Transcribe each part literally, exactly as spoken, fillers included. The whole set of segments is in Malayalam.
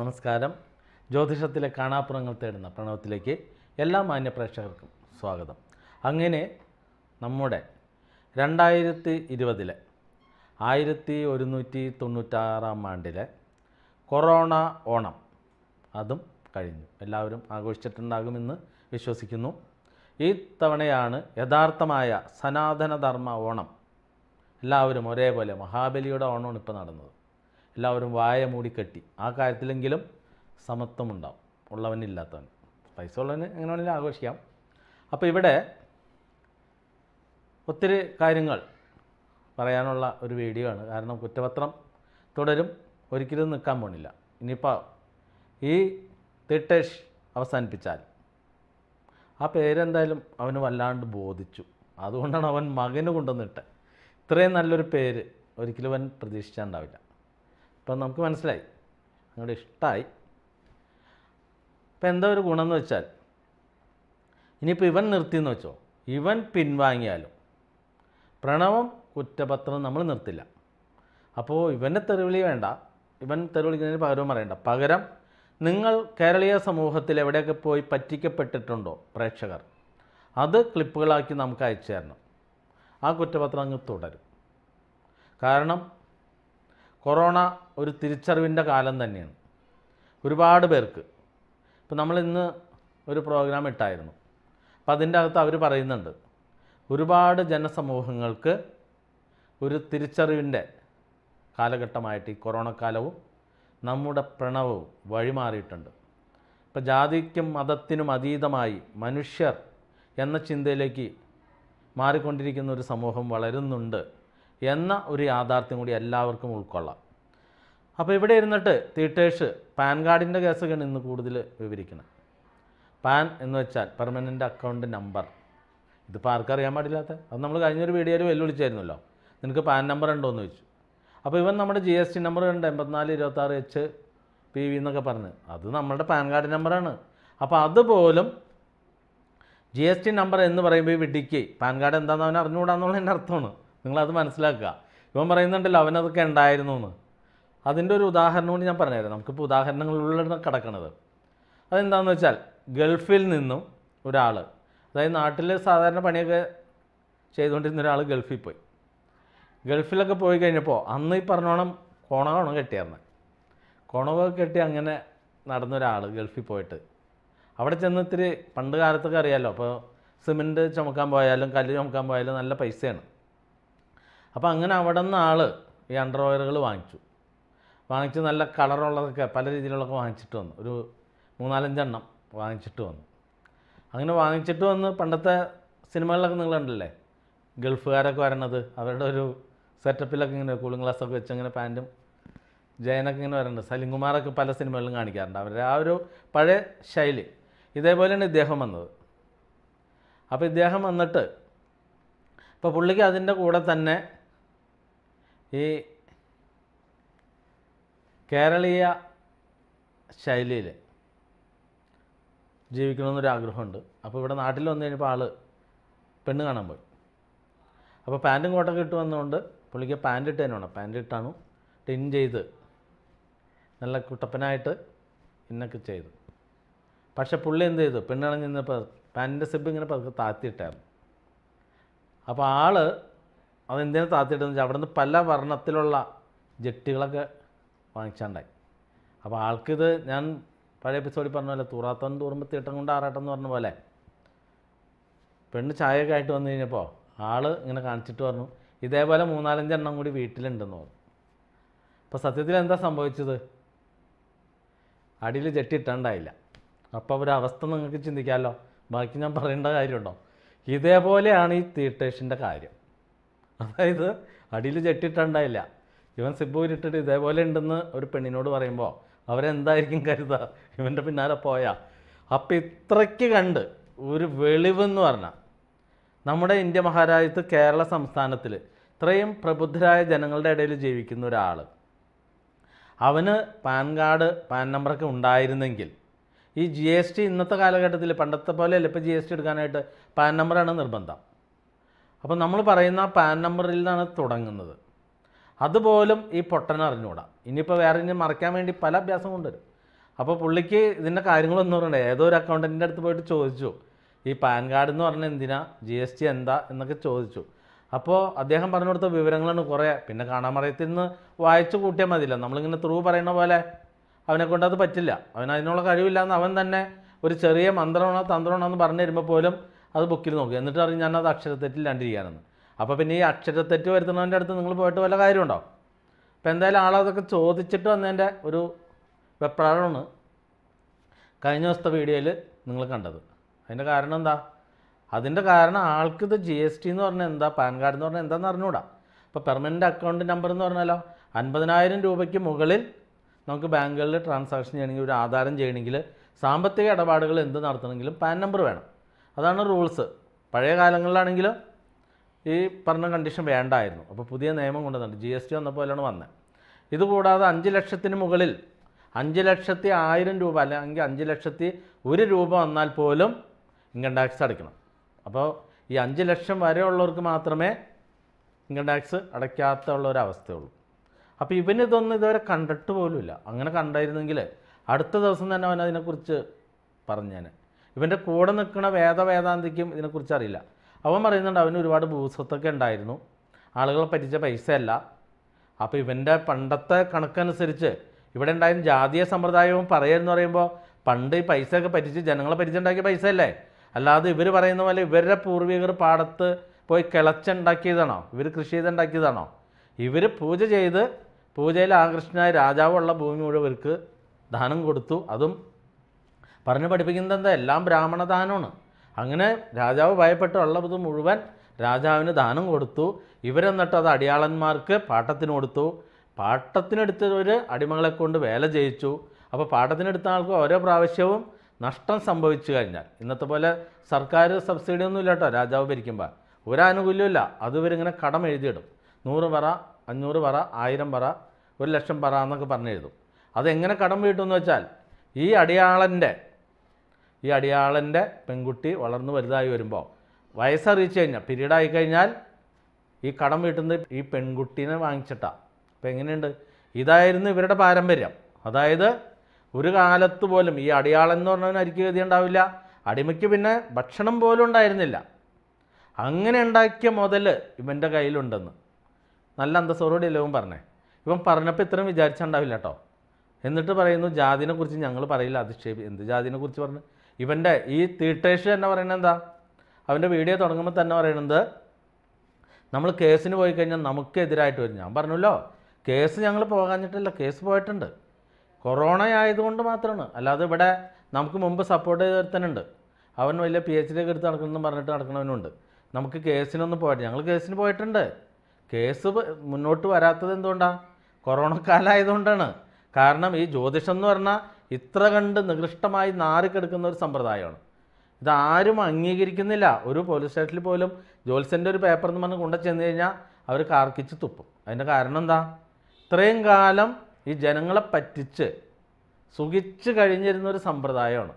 നമസ്കാരം. ജ്യോതിഷത്തിലെ കാണാപ്പുറങ്ങൾ തേടുന്ന പ്രണവത്തിലേക്ക് എല്ലാ മാന്യ പ്രേക്ഷകർക്കും സ്വാഗതം. അങ്ങനെ നമ്മുടെ രണ്ടായിരത്തി ഇരുപതിലെ ആയിരത്തി ഒരുന്നൂറ്റി തൊണ്ണൂറ്റാറാം ആണ്ടിലെ കൊറോണ ഓണം അതും കഴിഞ്ഞു. എല്ലാവരും ആഘോഷിച്ചിട്ടുണ്ടാകുമെന്ന് വിശ്വസിക്കുന്നു. ഈ തവണയാണ് യഥാർത്ഥമായ സനാതനധർമ്മ ഓണം. എല്ലാവരും ഒരേപോലെ മഹാബലിയുടെ ഓണമാണ് ഇപ്പോൾ നടന്നത്. എല്ലാവരും വായ മൂടിക്കെട്ടി. ആ കാര്യത്തിലെങ്കിലും സമത്വമുണ്ടാവും. ഉള്ളവനില്ലാത്തവൻ, പൈസ ഉള്ളവന് എങ്ങനെ വേണമെങ്കിലും ആഘോഷിക്കാം. അപ്പോൾ ഇവിടെ ഒത്തിരി കാര്യങ്ങൾ പറയാനുള്ള ഒരു വീഡിയോ ആണ്. കാരണം കുറ്റപത്രം തുടരും, ഒരിക്കലും നിൽക്കാൻ പോണില്ല. ഇനിയിപ്പോൾ ഈ തിട്ടേഷ് അവസാനിപ്പിച്ചാൽ ആ പേരെന്തായാലും അവന് വല്ലാണ്ട് ബോധിച്ചു. അതുകൊണ്ടാണ് അവൻ മകന് കൊണ്ടുവന്നിട്ട് ഇത്രയും നല്ലൊരു പേര് ഒരിക്കലും അവൻ പ്രതീക്ഷിച്ചുണ്ടാവില്ല. അപ്പം നമുക്ക് മനസ്സിലായി, അങ്ങോട്ട് ഇഷ്ടമായി. അപ്പം എന്താ ഒരു ഗുണമെന്ന് വെച്ചാൽ, ഇനിയിപ്പോൾ ഇവൻ നിർത്തിയെന്ന് വെച്ചോ, ഇവൻ പിൻവാങ്ങിയാലും പ്രണവം കുറ്റപത്രം നമ്മൾ നിർത്തില്ല. അപ്പോൾ ഇവൻ്റെ തെറിവിളി വേണ്ട, ഇവൻ തെറിവിളിക്കുന്നതിന് പകരവും പറയണ്ട. പകരം നിങ്ങൾ കേരളീയ സമൂഹത്തിൽ എവിടെയൊക്കെ പോയി പറ്റിക്കപ്പെട്ടിട്ടുണ്ടോ പ്രേക്ഷകർ, അത് ക്ലിപ്പുകളാക്കി നമുക്ക് അയച്ചു തരണം. ആ കുറ്റപത്രം അങ്ങ് തുടരും. കാരണം കൊറോണ ഒരു തിരിച്ചറിവിൻ്റെ കാലം തന്നെയാണ് ഒരുപാട് പേർക്ക്. ഇപ്പം നമ്മളിന്ന് ഒരു പ്രോഗ്രാം ഇട്ടായിരുന്നു. അപ്പം അതിൻ്റെ അകത്ത് അവർ പറയുന്നുണ്ട്, ഒരുപാട് ജനസമൂഹങ്ങൾക്ക് ഒരു തിരിച്ചറിവിൻ്റെ കാലഘട്ടമായിട്ട് ഈ കൊറോണക്കാലവും നമ്മുടെ പ്രണവവും വഴിമാറിയിട്ടുണ്ട്. ഇപ്പം ജാതിക്കും മതത്തിനും അതീതമായി മനുഷ്യർ എന്ന ചിന്തയിലേക്ക് മാറിക്കൊണ്ടിരിക്കുന്ന ഒരു സമൂഹം വളരുന്നുണ്ട് എന്ന ഒരു യാഥാർത്ഥ്യം കൂടി എല്ലാവർക്കും ഉൾക്കൊള്ളാം. അപ്പോൾ ഇവിടെ ഇരുന്നിട്ട് തീട്ടേഷ് പാൻ കാർഡിൻ്റെ കേസൊക്കെയാണ് ഇന്ന് കൂടുതൽ വിവരിക്കുന്നത്. പാൻ എന്ന് വെച്ചാൽ പെർമനൻ്റ് അക്കൗണ്ട് നമ്പർ. ഇതിപ്പോൾ ആർക്കറിയാൻ പാടില്ലാത്ത, അത് നമ്മൾ കഴിഞ്ഞൊരു വീഡിയോയിൽ വെല്ലുവിളിച്ചായിരുന്നല്ലോ, നിനക്ക് പാൻ നമ്പർ ഉണ്ടോ എന്ന് ചോദിച്ചു. അപ്പോൾ ഇവൻ നമ്മുടെ ജി എസ് ടി നമ്പർ ഉണ്ട്, എൺപത്തിനാല് ഇരുപത്താറ് എച്ച് പി വി എന്നൊക്കെ പറഞ്ഞ്, അത് നമ്മുടെ പാൻ കാർഡ് നമ്പറാണ്. അപ്പോൾ അതുപോലും ജി എസ് ടി നമ്പർ എന്ന് പറയുമ്പോൾ ഈ വിഡിക്ക് പാൻ കാർഡ് എന്താണെന്ന് അവൻ അറിഞ്ഞുകൂടാന്നുള്ള എൻ്റെ അർത്ഥമാണ്. നിങ്ങളത് മനസ്സിലാക്കുക. ഇവൻ പറയുന്നുണ്ടല്ലോ അവനതൊക്കെ ഉണ്ടായിരുന്നു എന്ന്. അതിൻ്റെ ഒരു ഉദാഹരണം കൊണ്ട് ഞാൻ പറഞ്ഞുതരാം. നമുക്കിപ്പോൾ ഉദാഹരണങ്ങളുള്ള കിടക്കണത് അതെന്താണെന്ന് വെച്ചാൽ, ഗൾഫിൽ നിന്നും ഒരാൾ, അതായത് നാട്ടിൽ സാധാരണ പണിയൊക്കെ ചെയ്തുകൊണ്ടിരുന്ന ഒരാൾ ഗൾഫിൽ പോയി. ഗൾഫിലൊക്കെ പോയി കഴിഞ്ഞപ്പോൾ അന്ന് ഈ പറഞ്ഞോണം കൊണകോണം കെട്ടിയായിരുന്നു. കൊണകൊക്കെ കെട്ടി അങ്ങനെ നടന്നൊരാൾ ഗൾഫിൽ പോയിട്ട് അവിടെ ചെന്ന് ഇത്തിരി, പണ്ട് കാലത്തൊക്കെ അറിയാമല്ലോ, അപ്പോൾ സിമെൻറ്റ് ചുമക്കാൻ പോയാലും കല്ല് ചുമക്കാൻ പോയാലും നല്ല പൈസയാണ്. അപ്പോൾ അങ്ങനെ അവിടെ നിന്ന് ആൾ ഈ അണ്ടർവെയറുകൾ വാങ്ങിച്ചു വാങ്ങിച്ച് നല്ല കളറുള്ളതൊക്കെ പല രീതിയിലുള്ളതൊക്കെ വാങ്ങിച്ചിട്ട് വന്നു. ഒരു മൂന്നാലഞ്ചെണ്ണം വാങ്ങിച്ചിട്ട് വന്നു. അങ്ങനെ വാങ്ങിച്ചിട്ട് വന്ന്, പണ്ടത്തെ സിനിമകളിലൊക്കെ നിങ്ങൾ കണ്ടില്ലേ ഗൾഫുകാരൊക്കെ വരണത്, അവരുടെ ഒരു സെറ്റപ്പിലൊക്കെ ഇങ്ങനെ കൂളിംഗ് ഗ്ലാസ്സൊക്കെ വെച്ച് അങ്ങനെ പാൻറ്റും ജയനൊക്കെ ഇങ്ങനെ വരേണ്ടത്. സലിംകുമാറൊക്കെ പല സിനിമകളിലും കാണിക്കാറുണ്ട്. അവരുടെ ആ ഒരു പഴയ ശൈലി ഇതേപോലെയാണ് ഇദ്ദേഹം വന്നത്. അപ്പോൾ ഇദ്ദേഹം വന്നിട്ട് ഇപ്പോൾ പുള്ളിക്ക് അതിൻ്റെ കൂടെ തന്നെ ഈ കേരളീയ ശൈലിയിൽ ജീവിക്കണമെന്നൊരാഗ്രഹമുണ്ട്. അപ്പോൾ ഇവിടെ നാട്ടിൽ വന്നു കഴിഞ്ഞപ്പോൾ ആൾ പെണ്ണ് കാണാൻ പോയി. അപ്പോൾ പാൻറ്റും കോട്ടൊക്കെ ഇട്ട് വന്നതുകൊണ്ട് പുള്ളിക്ക് പാൻറ്റ് ഇട്ട് തന്നെ വേണം. പാൻറ്റ് ഇട്ടാണ് ടിൻ ചെയ്ത് നല്ല കുട്ടപ്പനായിട്ട് ഇന്നൊക്കെ ചെയ്തു. പക്ഷേ പുള്ളി എന്ത് ചെയ്തു, പെണ്ണ് കളഞ്ഞ് നിന്നപ്പോൾ പാൻറ്റിൻ്റെ സിബ് ഇങ്ങനെ പതുക്കെ താത്തിയിട്ടായിരുന്നു. അപ്പോൾ ആൾ അതെന്തിനാണ് താത്തിയിട്ടെന്ന് വെച്ചാൽ, അവിടെ നിന്ന് പല വർണ്ണത്തിലുള്ള ജെട്ടികളൊക്കെ വാങ്ങിച്ചാണ്ടായി. അപ്പോൾ ആൾക്കിത്, ഞാൻ പഴയ എപ്പിസോഡിൽ പറഞ്ഞ പോലെ തൂറാത്തവൻ തൂറുമ്പോൾ തീട്ടം കൊണ്ട് ആറാട്ടം എന്ന് പറഞ്ഞ പോലെ, പെണ്ണ് ചായയൊക്കെ ആയിട്ട് വന്നു കഴിഞ്ഞപ്പോൾ ആൾ ഇങ്ങനെ കാണിച്ചിട്ട് പറഞ്ഞു ഇതേപോലെ മൂന്നാലഞ്ചെണ്ണം കൂടി വീട്ടിലുണ്ടെന്ന് പറഞ്ഞു. അപ്പോൾ സത്യത്തിൽ എന്താ സംഭവിച്ചത്, അടിയിൽ ജെട്ടി ഇട്ടാണ്ടായില്ല. അപ്പോൾ അവരവസ്ഥ നിങ്ങൾക്ക് ചിന്തിക്കാമല്ലോ, ബാക്കി ഞാൻ പറയേണ്ട കാര്യമുണ്ടോ? ഇതേപോലെയാണ് ഈ തീട്ടേഷിൻ്റെ കാര്യം. അതായത് അടിയിൽ ജെട്ടിട്ടുണ്ടായില്ല, ഇവൻ സിബൂരിട്ടിട്ട് ഇതേപോലെ ഉണ്ടെന്ന് ഒരു പെണ്ണിനോട് പറയുമ്പോൾ അവരെന്തായിരിക്കും കരുതുക, ഇവൻ്റെ പിന്നാലെ പോയാൽ. അപ്പം ഇത്രയ്ക്ക് കണ്ട് ഒരു വെളിവെന്ന് പറഞ്ഞാൽ, നമ്മുടെ ഇന്ത്യ മഹാരാജ്യത്ത് കേരള സംസ്ഥാനത്തിൽ ഇത്രയും പ്രബുദ്ധരായ ജനങ്ങളുടെ ഇടയിൽ ജീവിക്കുന്ന ഒരാൾ, അവന് പാൻ കാർഡ് പാൻ നമ്പറൊക്കെ ഉണ്ടായിരുന്നെങ്കിൽ ഈ ജി എസ് ടി ഇന്നത്തെ കാലഘട്ടത്തിൽ പണ്ടത്തെ പോലെയല്ല. ഇപ്പോൾ ജി എസ് ടി എടുക്കാനായിട്ട് പാൻ നമ്പറാണ് നിർബന്ധം. അപ്പോൾ നമ്മൾ പറയുന്ന പാൻ നമ്പറിൽ നിന്നാണ് തുടങ്ങുന്നത്. അതുപോലും ഈ പൊട്ടനറിഞ്ഞുകൂടാ. ഇനിയിപ്പോൾ വേറെ ഇനി മറയ്ക്കാൻ വേണ്ടി പല അഭ്യാസം കൊണ്ടുവരും. അപ്പോൾ പുള്ളിക്ക് ഇതിൻ്റെ കാര്യങ്ങളൊന്നും പറയണ്ട, ഏതോ ഒരു അക്കൗണ്ടൻറ്റിൻ്റെ അടുത്ത് പോയിട്ട് ചോദിച്ചു ഈ പാൻ കാർഡ് എന്ന് പറഞ്ഞാൽ എന്തിനാ, ജി എസ് ടി എന്താ എന്നൊക്കെ ചോദിച്ചു. അപ്പോൾ അദ്ദേഹം പറഞ്ഞു കൊടുത്ത വിവരങ്ങളാണ് കുറേ. പിന്നെ കാണാൻ മറയത്തിന്ന് വായിച്ചു കൂട്ടിയാൽ മതിയില്ല, നമ്മളിങ്ങനെ ത്രൂ പറയുന്ന പോലെ അവനെ കൊണ്ട് അത് പറ്റില്ല, അവൻ അതിനുള്ള കഴിവില്ലാന്ന് അവൻ തന്നെ ഒരു ചെറിയ മന്ത്രമാണോ തന്ത്രമാണോ എന്ന് പറഞ്ഞു തരുമ്പോൾ പോലും അത് ബുക്കിൽ നോക്കുക, എന്നിട്ട് അറിഞ്ഞ് ഞാനത് അക്ഷരത്തെറ്റില്ലാണ്ടിരിക്കാനെന്ന്. അപ്പോൾ പിന്നെ ഈ അക്ഷരത്തെറ്റ് വരുത്തുന്നവൻ്റെ അടുത്ത് നിങ്ങൾ പോയിട്ട് വല്ല കാര്യമുണ്ടോ? അപ്പോൾ എന്തായാലും ആളതൊക്കെ ചോദിച്ചിട്ട് വന്നതിൻ്റെ ഒരു വെപ്രാളമാണ് കഴിഞ്ഞ ദിവസത്തെ വീഡിയോയിൽ നിങ്ങൾ കണ്ടത്. അതിൻ്റെ കാരണം എന്താ? അതിൻ്റെ കാരണം ആൾക്കിത് ജി എസ് ടി എന്ന് പറഞ്ഞാൽ എന്താ, പാൻ കാർഡ് എന്ന് പറഞ്ഞാൽ എന്താണെന്ന് അറിഞ്ഞുകൂടാ. അപ്പോൾ പെർമനൻറ്റ് അക്കൗണ്ട് നമ്പർ എന്ന് പറഞ്ഞാലോ, അൻപതിനായിരം രൂപയ്ക്ക് മുകളിൽ നമുക്ക് ബാങ്കുകളിൽ ട്രാൻസാക്ഷൻ ചെയ്യണമെങ്കിൽ, ഒരു ആധാരം ചെയ്യണമെങ്കിൽ, സാമ്പത്തിക ഇടപാടുകൾ എന്ത് നടത്തണമെങ്കിലും പാൻ നമ്പർ വേണം. അതാണ് റൂൾസ്. പഴയ കാലങ്ങളിലാണെങ്കിലും ഈ പറഞ്ഞ കണ്ടീഷൻ വേണ്ടായിരുന്നു. അപ്പോൾ പുതിയ നിയമം കൊണ്ടുവന്നിട്ട് ജി എസ് ടി വന്നപ്പോഴാണ് വന്നത്. ഇതുകൂടാതെ അഞ്ച് ലക്ഷത്തിന് മുകളിൽ അഞ്ച് ലക്ഷത്തി ആയിരം രൂപ അല്ലെങ്കിൽ അഞ്ച് ലക്ഷത്തി ഒരു രൂപ വന്നാൽ പോലും ഇൻകം ടാക്സ് അടയ്ക്കണം. അപ്പോൾ ഈ അഞ്ച് ലക്ഷം വരെ ഉള്ളവർക്ക് മാത്രമേ ഇൻകം ടാക്സ് അടയ്ക്കാത്തുള്ള ഒരവസ്ഥയുള്ളൂ. അപ്പോൾ ഇവനിതൊന്നും ഇതുവരെ കണ്ടിട്ട് പോലുമില്ല. അങ്ങനെ കണ്ടായിരുന്നെങ്കിൽ അടുത്ത ദിവസം തന്നെ അവൻ അതിനെക്കുറിച്ച് പറഞ്ഞേനെ. ഇവൻ്റെ കൂടെ നിൽക്കുന്ന വേദവേദാന്തിക്കും ഇതിനെക്കുറിച്ച് അറിയില്ല. അവൻ പറയുന്നുണ്ട് അവന് ഒരുപാട് ഭൂസ്വത്തൊക്കെ ഉണ്ടായിരുന്നു, ആളുകളെ പറ്റിച്ച പൈസയല്ല. അപ്പോൾ ഇവൻ്റെ പണ്ടത്തെ കണക്കനുസരിച്ച് ഇവിടെ ഉണ്ടായിരുന്ന ജാതീയ സമ്പ്രദായവും പറയുകയെന്ന് പറയുമ്പോൾ പണ്ട് ഈ പൈസയൊക്കെ പറ്റിച്ച് ജനങ്ങളെ പറ്റിച്ചുണ്ടാക്കിയ പൈസയല്ലേ, അല്ലാതെ ഇവർ പറയുന്ന പോലെ ഇവരുടെ പൂർവികർ പാടത്ത് പോയി കിളച്ചുണ്ടാക്കിയതാണോ, ഇവർ കൃഷി ചെയ്തുണ്ടാക്കിയതാണോ? ഇവർ പൂജ ചെയ്ത് പൂജയിൽ ആകൃഷ്ടനായ രാജാവുള്ള ഭൂമി മുഴുവൻ ഇവർക്ക് ദാനം കൊടുത്തു. അതും പറഞ്ഞു പഠിപ്പിക്കുന്നത് എന്താ, എല്ലാം ബ്രാഹ്മണ ദാനമാണ്. അങ്ങനെ രാജാവ് ഭയപ്പെട്ടുള്ളത് മുഴുവൻ രാജാവിന് ദാനം കൊടുത്തു. ഇവരെന്നിട്ട് അത് അടിയാളന്മാർക്ക് പാട്ടത്തിന് കൊടുത്തു. പാട്ടത്തിനെടുത്തവർ അടിമകളെ കൊണ്ട് വേല ചെയ്യിച്ചു. അപ്പോൾ പാട്ടത്തിനെടുത്ത ആൾക്ക് ഓരോ പ്രാവശ്യവും നഷ്ടം സംഭവിച്ചു കഴിഞ്ഞാൽ, ഇന്നത്തെ പോലെ സർക്കാർ സബ്സിഡി ഒന്നും ഇല്ല കേട്ടോ, രാജാവ് ഭരിക്കുമ്പോൾ ഒരാനുകൂല്യമില്ല. അതിവരിങ്ങനെ കടം എഴുതിയിടും, നൂറ് പറ, അഞ്ഞൂറ് പറ, ആയിരം പറ, ഒരു ലക്ഷം പറ എന്നൊക്കെ പറഞ്ഞെഴുതും. അതെങ്ങനെ കടം വീട്ടുമെന്ന് വെച്ചാൽ ഈ അടിയാളൻ്റെ ഈ അടിയാളൻ്റെ പെൺകുട്ടി വളർന്നു വലുതായി വരുമ്പോൾ വയസ്സറിയിച്ച് കഴിഞ്ഞാൽ, പിരീഡായി കഴിഞ്ഞാൽ ഈ കടം വീട്ടുന്നത് ഈ പെൺകുട്ടീനെ വാങ്ങിച്ചിട്ടാണ്. അപ്പോൾ എങ്ങനെയുണ്ട്? ഇതായിരുന്നു ഇവരുടെ പാരമ്പര്യം. അതായത് ഒരു കാലത്ത് പോലും ഈ അടിയാളെന്ന് പറഞ്ഞവന് അരിക്ക് ഗതി ഉണ്ടാവില്ല, അടിമയ്ക്ക് പിന്നെ ഭക്ഷണം പോലും ഉണ്ടായിരുന്നില്ല. അങ്ങനെ ഉണ്ടാക്കിയ മുതൽ ഇവൻ്റെ കയ്യിലുണ്ടെന്ന് നല്ല അന്തസ്സോടുകൂടി എല്ലാവരും പറഞ്ഞേ. ഇവൻ പറഞ്ഞപ്പോൾ ഇത്രയും വിചാരിച്ചുണ്ടാവില്ല കേട്ടോ. എന്നിട്ട് പറയുന്നു ജാതിനെക്കുറിച്ച് ഞങ്ങൾ പറയില്ല, അധിക്ഷേപി. എന്ത് ജാതിനെക്കുറിച്ച് പറഞ്ഞു? ഇവൻ്റെ ഈ തീട്ടേഷ് തന്നെ പറയുന്നത് എന്താ, അവൻ്റെ വീഡിയോ തുടങ്ങുമ്പോൾ തന്നെ പറയുന്നത് നമ്മൾ കേസിന് പോയി കഴിഞ്ഞാൽ നമുക്കെതിരായിട്ട് വരും. ഞാൻ പറഞ്ഞല്ലോ കേസ് ഞങ്ങൾ പോകാഞ്ഞിട്ടില്ല, കേസ് പോയിട്ടുണ്ട്, കൊറോണ ആയതുകൊണ്ട് മാത്രമാണ്. അല്ലാതെ ഇവിടെ നമുക്ക് മുമ്പ് സപ്പോർട്ട് ചെയ്ത് വരുത്തനുണ്ട്, അവൻ വലിയ പി എച്ച് ഡി ഒക്കെ എടുത്ത് നടക്കണമെന്ന് പറഞ്ഞിട്ട് നടക്കണവനുണ്ട്. നമുക്ക് കേസിനൊന്നും പോയിട്ട് ഞങ്ങൾ കേസിന് പോയിട്ടുണ്ട്. കേസ് മുന്നോട്ട് വരാത്തത് എന്തുകൊണ്ടാണ്? കൊറോണ കാലമായതുകൊണ്ടാണ്. കാരണം ഈ ജ്യോതിഷം എന്ന് പറഞ്ഞാൽ ഇത്ര കണ്ട് നികൃഷ്ടമായി നാറിക്കെടുക്കുന്ന ഒരു സമ്പ്രദായമാണ്. ഇതാരും അംഗീകരിക്കുന്നില്ല. ഒരു പോലീസ് സ്റ്റേഷനിൽ പോലും ജ്യോത്സ്യൻ്റെ ഒരു പേപ്പർ എന്ന് പറഞ്ഞ് കൊണ്ടു ചെന്ന് കഴിഞ്ഞാൽ അവർ കാർക്കിച്ച് തുപ്പും. അതിൻ്റെ കാരണം എന്താ? ഇത്രയും കാലം ഈ ജനങ്ങളെ പറ്റിച്ച് സുഖിച്ച് കഴിഞ്ഞിരുന്നൊരു സമ്പ്രദായമാണ്.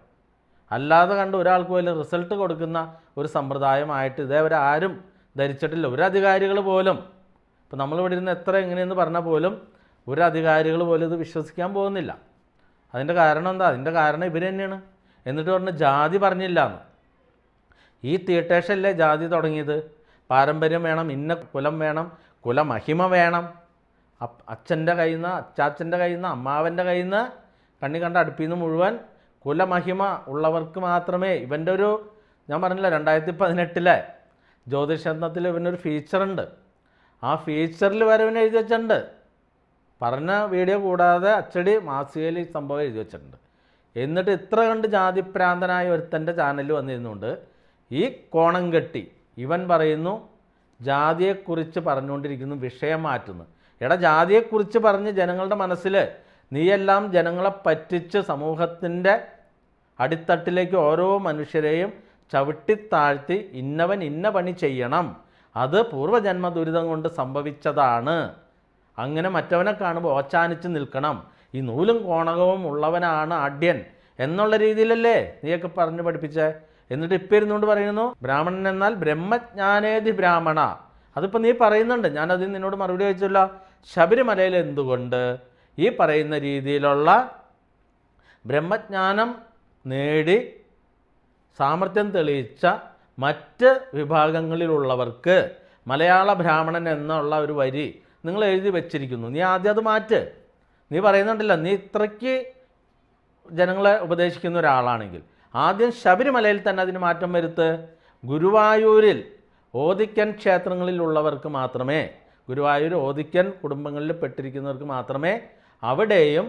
അല്ലാതെ കണ്ട് ഒരാൾക്ക് പോലും റിസൾട്ട് കൊടുക്കുന്ന ഒരു സമ്പ്രദായമായിട്ട് ഇതേവരെ ആരും ധരിച്ചിട്ടില്ല. ഒരു അധികാരികൾ പോലും, ഇപ്പം നമ്മളിവിടെ ഇരുന്ന് എത്ര എങ്ങനെയെന്ന് പറഞ്ഞാൽ പോലും ഒരു അധികാരികൾ പോലും ഇത് വിശ്വസിക്കാൻ പോകുന്നില്ല. അതിൻ്റെ കാരണം എന്താ? അതിൻ്റെ കാരണം ഇവർ തന്നെയാണ്. എന്നിട്ട് പറഞ്ഞ് ജാതി പറഞ്ഞില്ല എന്ന്. ഈ തീട്ടേഷല്ലേ ജാതി തുടങ്ങിയത്. പാരമ്പര്യം വേണം, ഇന്ന കുലം വേണം, കുലമഹിമ വേണം, അച്ഛൻ്റെ കയ്യിൽ നിന്ന്, അച്ചാച്ചൻ്റെ കയ്യിൽ നിന്ന്, അമ്മാവൻ്റെ കയ്യിൽ നിന്ന്, കണ്ണി കണ്ട അടുപ്പിൽ നിന്ന് മുഴുവൻ കുലമഹിമ ഉള്ളവർക്ക് മാത്രമേ. ഇവൻ്റെ ഒരു, ഞാൻ പറഞ്ഞില്ല, രണ്ടായിരത്തി പതിനെട്ടിലെ ജ്യോതിഷത്തിൽ ഇവനൊരു ഫീച്ചറുണ്ട്. ആ ഫീച്ചറിൽ വരെ ഇവനെ എഴുതി വെച്ചിട്ടുണ്ട്. പറഞ്ഞ വീഡിയോ കൂടാതെ അച്ചടി മാസികയിൽ ഈ സംഭവം എഴുതി വെച്ചിട്ടുണ്ട്. എന്നിട്ട് ഇത്ര കണ്ട് ജാതിപ്രാന്തനായ ഒരുത്തൻ്റെ ചാനലിൽ വന്നിരുന്നുകൊണ്ട് ഈ കോണം കെട്ടി ഇവൻ പറയുന്നു ജാതിയെക്കുറിച്ച് പറഞ്ഞുകൊണ്ടിരിക്കുന്നു, വിഷയം മാറ്റുന്നു. എടാ, ജാതിയെക്കുറിച്ച് പറഞ്ഞ് ജനങ്ങളുടെ മനസ്സിൽ നീയെല്ലാം ജനങ്ങളെ പറ്റിച്ച് സമൂഹത്തിൻ്റെ അടിത്തട്ടിലേക്ക് ഓരോ മനുഷ്യരെയും ചവിട്ടിത്താഴ്ത്തി ഇന്നവൻ ഇന്ന പണി ചെയ്യണം, അത് പൂർവ്വജന്മ ദുരിതം കൊണ്ട് സംഭവിച്ചതാണ്, അങ്ങനെ മറ്റവനെ കാണുമ്പോൾ ഓച്ചാനിച്ച് നിൽക്കണം, ഈ നൂലും കോണകവും ഉള്ളവനാണ് ആഢ്യൻ എന്നുള്ള രീതിയിലല്ലേ നീയൊക്കെ പറഞ്ഞു പഠിപ്പിച്ചേ. എന്നിട്ട് ഇപ്പം ഇരുന്നുകൊണ്ട് പറയുന്നു ബ്രാഹ്മണൻ എന്നാൽ ബ്രഹ്മജ്ഞാനേതി ബ്രാഹ്മണ. അതിപ്പോൾ നീ പറയുന്നുണ്ട്, ഞാനതിന് നിന്നോട് മറുപടി ചോദിച്ചില്ല. ശബരിമലയിൽ എന്തുകൊണ്ട് ഈ പറയുന്ന രീതിയിലുള്ള ബ്രഹ്മജ്ഞാനം നേടി സാമർത്ഥ്യം തെളിയിച്ച മറ്റ് വിഭാഗങ്ങളിലുള്ളവർക്ക് മലയാള ബ്രാഹ്മണൻ എന്നുള്ള ഒരു വരി നിങ്ങൾ എഴുതി വെച്ചിരിക്കുന്നു. നീ ആദ്യം അത് മാറ്റ്. നീ പറയുന്നുണ്ടല്ലോ നീ ഇത്രയ്ക്ക് ജനങ്ങളെ ഉപദേശിക്കുന്ന ഒരാളാണെങ്കിൽ ആദ്യം ശബരിമലയിൽ തന്നെ അതിന് മാറ്റം വരുത്ത്. ഗുരുവായൂരിൽ ഓദിക്കൻ ക്ഷേത്രങ്ങളിലുള്ളവർക്ക് മാത്രമേ, ഗുരുവായൂർ ഓദിക്കൻ കുടുംബങ്ങളിൽ പെട്ടിരിക്കുന്നവർക്ക് മാത്രമേ അവിടെയും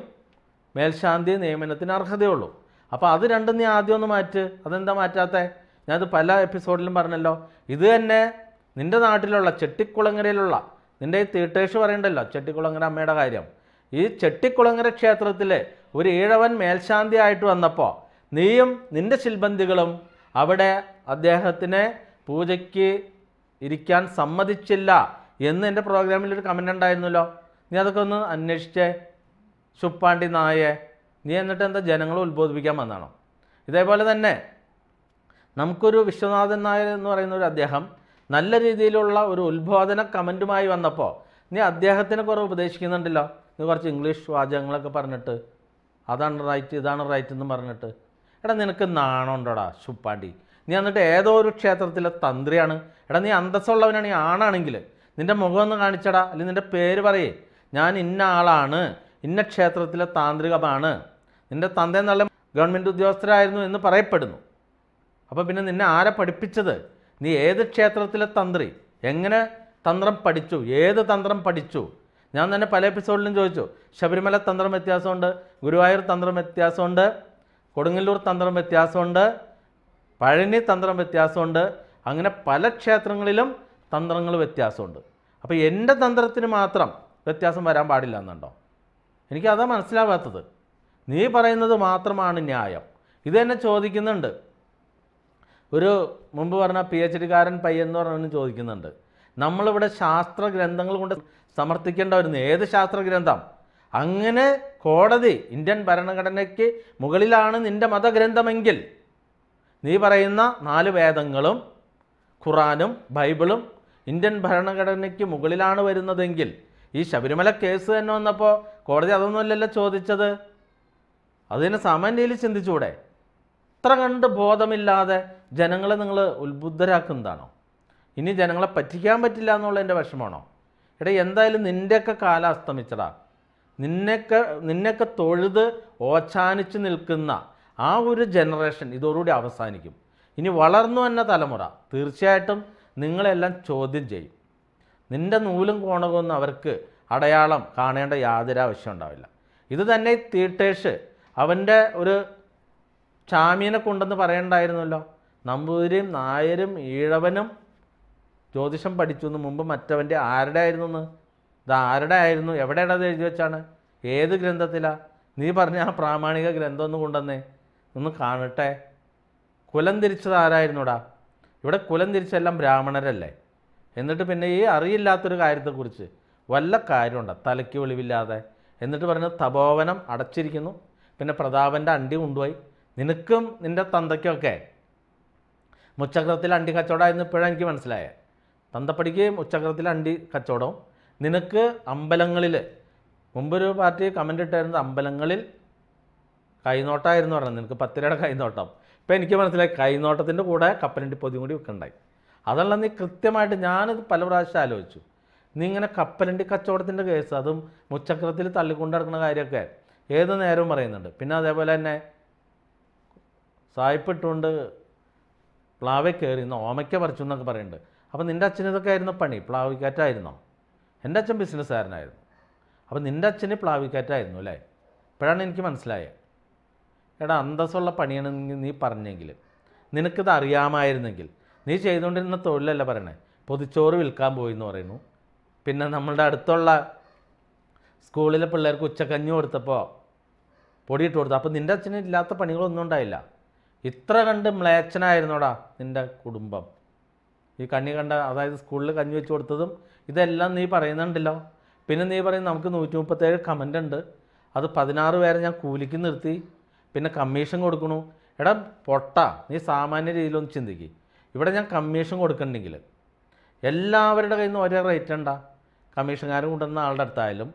മേൽശാന്തി നിയമനത്തിന് അർഹതയുള്ളൂ. അപ്പോൾ അത് രണ്ടും നീ ആദ്യം ഒന്ന് മാറ്റ്. അതെന്താ മാറ്റാത്തത്? ഞാനത് പല എപ്പിസോഡിലും പറഞ്ഞല്ലോ. ഇത് തന്നെ നിൻ്റെ നാട്ടിലുള്ള ചെട്ടിക്കുളങ്ങരയിലുള്ള നിൻ്റെ ഈ തീട്ടേഷ് പറയണ്ടല്ലോ ചെട്ടിക്കുളങ്ങര അമ്മയുടെ കാര്യം, ഈ ചെട്ടിക്കുളങ്ങര ക്ഷേത്രത്തിലെ ഒരു ഈഴവൻ മേൽശാന്തി ആയിട്ട് വന്നപ്പോൾ നീയും നിൻ്റെ ശിൽബന്ധികളും അവിടെ അദ്ദേഹത്തിനെ പൂജയ്ക്ക് ഇരിക്കാൻ സമ്മതിച്ചില്ല എന്ന് എൻ്റെ പ്രോഗ്രാമിലൊരു കമൻ്റ് ഉണ്ടായിരുന്നല്ലോ. നീ അതൊക്കെ ഒന്ന് അന്വേഷിച്ചേ ശുപ്പാണ്ടി നായേ. നീ എന്നിട്ട് എന്താ ജനങ്ങളെ ഉത്ബോധിപ്പിക്കാൻ വന്നാണോ? ഇതേപോലെ തന്നെ നമുക്കൊരു വിശ്വനാഥൻ നായർ എന്ന് പറയുന്ന ഒരു അദ്ദേഹം നല്ല രീതിയിലുള്ള ഒരു ഉത്ബോധന കമൻറ്റുമായി വന്നപ്പോൾ നീ അദ്ദേഹത്തിനെ കുറേ ഉപദേശിക്കുന്നുണ്ടല്ലോ. നീ കുറച്ച് ഇംഗ്ലീഷ് വാചകങ്ങളൊക്കെ പറഞ്ഞിട്ട് അതാണ് റൈറ്റ് ഇതാണ് റൈറ്റ് എന്ന് പറഞ്ഞിട്ട്. എടാ നിനക്ക് നാണമുണ്ടോടാ ശുപ്പാണ്ടി? നീ എന്നിട്ട് ഏതോ ഒരു ക്ഷേത്രത്തിലെ തന്ത്രിയാണ്. എടാ നീ അന്തസ്സുള്ളവനാണ്. ഈ ആണാണെങ്കിൽ നിൻ്റെ മുഖമൊന്ന് കാണിച്ചടാ, അല്ലെങ്കിൽ നിൻ്റെ പേര് പറയേ. ഞാൻ ഇന്ന ആളാണ്, ഇന്ന ക്ഷേത്രത്തിലെ താന്ത്രികമാണ്, നിൻ്റെ തന്തേ നല്ല ഗവൺമെൻറ് ഉദ്യോഗസ്ഥരായിരുന്നു എന്ന് പറയപ്പെടുന്നു. അപ്പോൾ പിന്നെ നിന്നെ ആരെ പഠിപ്പിച്ചത്? നീ ഏത് ക്ഷേത്രത്തിലെ തന്ത്രി, എങ്ങനെ തന്ത്രം പഠിച്ചു, ഏത് തന്ത്രം പഠിച്ചു? ഞാൻ തന്നെ പല എപ്പിസോഡിലും ചോദിച്ചു. ശബരിമല തന്ത്രം വ്യത്യാസമുണ്ട്, ഗുരുവായൂർ തന്ത്രം വ്യത്യാസമുണ്ട്, കൊടുങ്ങല്ലൂർ തന്ത്രം വ്യത്യാസമുണ്ട്, പഴനി തന്ത്രം വ്യത്യാസമുണ്ട്, അങ്ങനെ പല ക്ഷേത്രങ്ങളിലും തന്ത്രങ്ങൾ വ്യത്യാസമുണ്ട്. അപ്പോൾ എൻ്റെ തന്ത്രത്തിന് മാത്രം വ്യത്യാസം വരാൻ പാടില്ല എന്നുണ്ടോ? എനിക്കതാ മനസ്സിലാവാത്തത്. നീ പറയുന്നത് മാത്രമാണ് ന്യായം. ഇത് തന്നെ ചോദിക്കുന്നുണ്ട് ഒരു മുമ്പ് പറഞ്ഞ പി എച്ച് ഡിക്കാരൻ പയ്യെന്ന് പറഞ്ഞവന് ചോദിക്കുന്നുണ്ട്, നമ്മളിവിടെ ശാസ്ത്ര ഗ്രന്ഥങ്ങൾ കൊണ്ട് സമർത്ഥിക്കേണ്ട വരുന്നു. ഏത് ശാസ്ത്രഗ്രന്ഥം? അങ്ങനെ കോടതി ഇന്ത്യൻ ഭരണഘടനയ്ക്ക് മുകളിലാണ് നിൻ്റെ മതഗ്രന്ഥമെങ്കിൽ നീ പറയുന്ന നാല് വേദങ്ങളും ഖുറാനും ബൈബിളും ഇന്ത്യൻ ഭരണഘടനയ്ക്ക് മുകളിലാണ് വരുന്നതെങ്കിൽ ഈ ശബരിമല കേസ് തന്നെ വന്നപ്പോൾ കോടതി അതൊന്നുമല്ലല്ലോ ചോദിച്ചത്. അതിന് സാമാന്യയിൽ ചിന്തിച്ചൂടെ? ഇത്ര കണ്ട് ബോധമില്ലാതെ ജനങ്ങളെ നിങ്ങൾ ഉത്ബുദ്ധരാക്കുന്നതാണോ? ഇനി ജനങ്ങളെ പറ്റിക്കാൻ പറ്റില്ല എന്നുള്ളതിൻ്റെ വിഷമമാണോ? എടാ എന്തായാലും നിൻ്റെയൊക്കെ കാലം അസ്തമിച്ചടാ. നിന്നെയൊക്കെ നിന്നെയൊക്കെ തൊഴുത് ഓച്ചാനിച്ച് നിൽക്കുന്ന ആ ഒരു ജനറേഷൻ ഇതോടുകൂടി അവസാനിക്കും. ഇനി വളർന്നു വന്ന തലമുറ തീർച്ചയായിട്ടും നിങ്ങളെല്ലാം ചോദ്യം ചെയ്യും. നിൻ്റെ നൂലും കോണകമൊന്നും അവർക്ക് അടയാളം കാണേണ്ട യാതൊരു ആവശ്യം ഉണ്ടാവില്ല. ഇത് തന്നെ തീട്ടേഷ് അവൻ്റെ ഒരു ചാമീനെ കൊണ്ടെന്ന് പറയണ്ടായിരുന്നല്ലോ. നമ്പൂതിരിയും നായരും ഈഴവനും ജ്യോതിഷം പഠിച്ചു എന്ന് മുമ്പ് മറ്റവൻ്റെ ആരുടെ ആയിരുന്നു എന്ന് ഇത് ആരുടെ ആയിരുന്നു എവിടെയാണ് അത് എഴുതി വെച്ചാണ് ഏത് ഗ്രന്ഥത്തിലാണ്? നീ പറഞ്ഞ ആ പ്രാമാണിക ഗ്രന്ഥം ഒന്ന് കൊണ്ടുവന്നേ, ഒന്ന് കാണട്ടെ. കുലം തിരിച്ചത് ആരായിരുന്നുടാ? ഇവിടെ കുലം തിരിച്ചെല്ലാം ബ്രാഹ്മണരല്ലേ. എന്നിട്ട് പിന്നെ ഈ അറിയില്ലാത്തൊരു കാര്യത്തെക്കുറിച്ച് വല്ല കാര്യമുണ്ടോ? തലയ്ക്ക് വെളിവില്ലാതെ എന്നിട്ട് പറഞ്ഞത് തപോവനം അടച്ചിരിക്കുന്നു, പിന്നെ പ്രതാപൻ്റെ അണ്ടി കൊണ്ടുപോയി. നിനക്കും നിൻ്റെ തന്തയ്ക്കൊക്കെ മുച്ചക്രത്തിൽ അണ്ടി കച്ചവടമായിരുന്നു. ഇപ്പോഴാണ് എനിക്ക് മനസ്സിലായത് തന്തപ്പടിക്ക് മുച്ചക്രത്തിൽ അണ്ടി കച്ചവടവും നിനക്ക് അമ്പലങ്ങളിൽ. മുമ്പൊരു പാർട്ടി കമൻ്റ് ഇട്ടായിരുന്നത് അമ്പലങ്ങളിൽ കൈനോട്ടമായിരുന്നു പറഞ്ഞത്. നിനക്ക് പത്തിരയുടെ കൈനോട്ടം. ഇപ്പം എനിക്ക് മനസ്സിലായി കൈനോട്ടത്തിൻ്റെ കൂടെ കപ്പലണ്ടി പൊതിയും കൂടി വിൽക്കണ്ടായി. അതല്ല നീ കൃത്യമായിട്ട് ഞാനത് പല പ്രാവശ്യം ആലോചിച്ചു. നീ ഇങ്ങനെ കപ്പലണ്ടി കച്ചവടത്തിൻ്റെ കേസ് അതും മുച്ചക്രത്തിൽ തള്ളിക്കൊണ്ട് നടക്കുന്ന കാര്യമൊക്കെ ഏത് നേരവും പറയുന്നുണ്ട്. പിന്നെ അതേപോലെ തന്നെ സായിപ്പിട്ടുകൊണ്ട് പ്ലാവെ കയറിയെന്ന് ഓമയ്ക്ക പറിച്ചു എന്നൊക്കെ പറയുന്നുണ്ട്. അപ്പോൾ നിൻ്റെ അച്ഛന് ഇതൊക്കെ ആയിരുന്നു പണി, പ്ലാവിക്കാറ്റായിരുന്നോ? എൻ്റെ അച്ഛൻ ബിസിനസ്സുകാരനായിരുന്നു. അപ്പോൾ നിൻ്റെ അച്ഛന് പ്ലാവിക്കാറ്റായിരുന്നു അല്ലേ? ഇപ്പോഴാണ് എനിക്ക് മനസ്സിലായത്. എടാ അന്തസ്സുള്ള പണിയാണെങ്കിൽ നീ പറഞ്ഞെങ്കിൽ, നിനക്കിത് അറിയാമായിരുന്നെങ്കിൽ നീ ചെയ്തുകൊണ്ടിരുന്ന തൊഴിലല്ല പറയണേ. പൊതിച്ചോറ് വിൽക്കാൻ പോയി എന്ന് പറയുന്നു. പിന്നെ നമ്മളുടെ അടുത്തുള്ള സ്കൂളിലെ പിള്ളേർക്ക് ഉച്ചക്കഞ്ഞു കൊടുത്തപ്പോൾ പൊടിയിട്ട് കൊടുത്തു. അപ്പോൾ നിൻ്റെ അച്ഛന് ഇല്ലാത്ത പണികളൊന്നും ഉണ്ടായില്ല. ഇത്ര കണ്ട് മ്ലേച്ഛനായിരുന്നോടാ നിൻ്റെ കുടുംബം. ഈ കണ്ണി കണ്ട, അതായത് സ്കൂളിൽ കഞ്ഞി വെച്ച് കൊടുത്തതും ഇതെല്ലാം നീ പറയുന്നുണ്ടല്ലോ. പിന്നെ നീ പറയും നമുക്ക് നൂറ്റി മുപ്പത്തേഴ് കമൻ്റ് ഉണ്ട്, അത് പതിനാറ് പേരെ ഞാൻ കൂലിക്ക് നിർത്തി, പിന്നെ കമ്മീഷൻ കൊടുക്കണു. എടാ പൊട്ട, നീ സാമാന്യ രീതിയിലൊന്ന് ചിന്തിക്കും. ഇവിടെ ഞാൻ കമ്മീഷൻ കൊടുക്കണ്ടെങ്കിൽ എല്ലാവരുടെ കയ്യിൽ നിന്ന് ഒരേ റേറ്റ് ഉണ്ടാ. കമ്മീഷൻകാരൻ കൊണ്ടുവന്ന ആളുടെ അടുത്തായാലും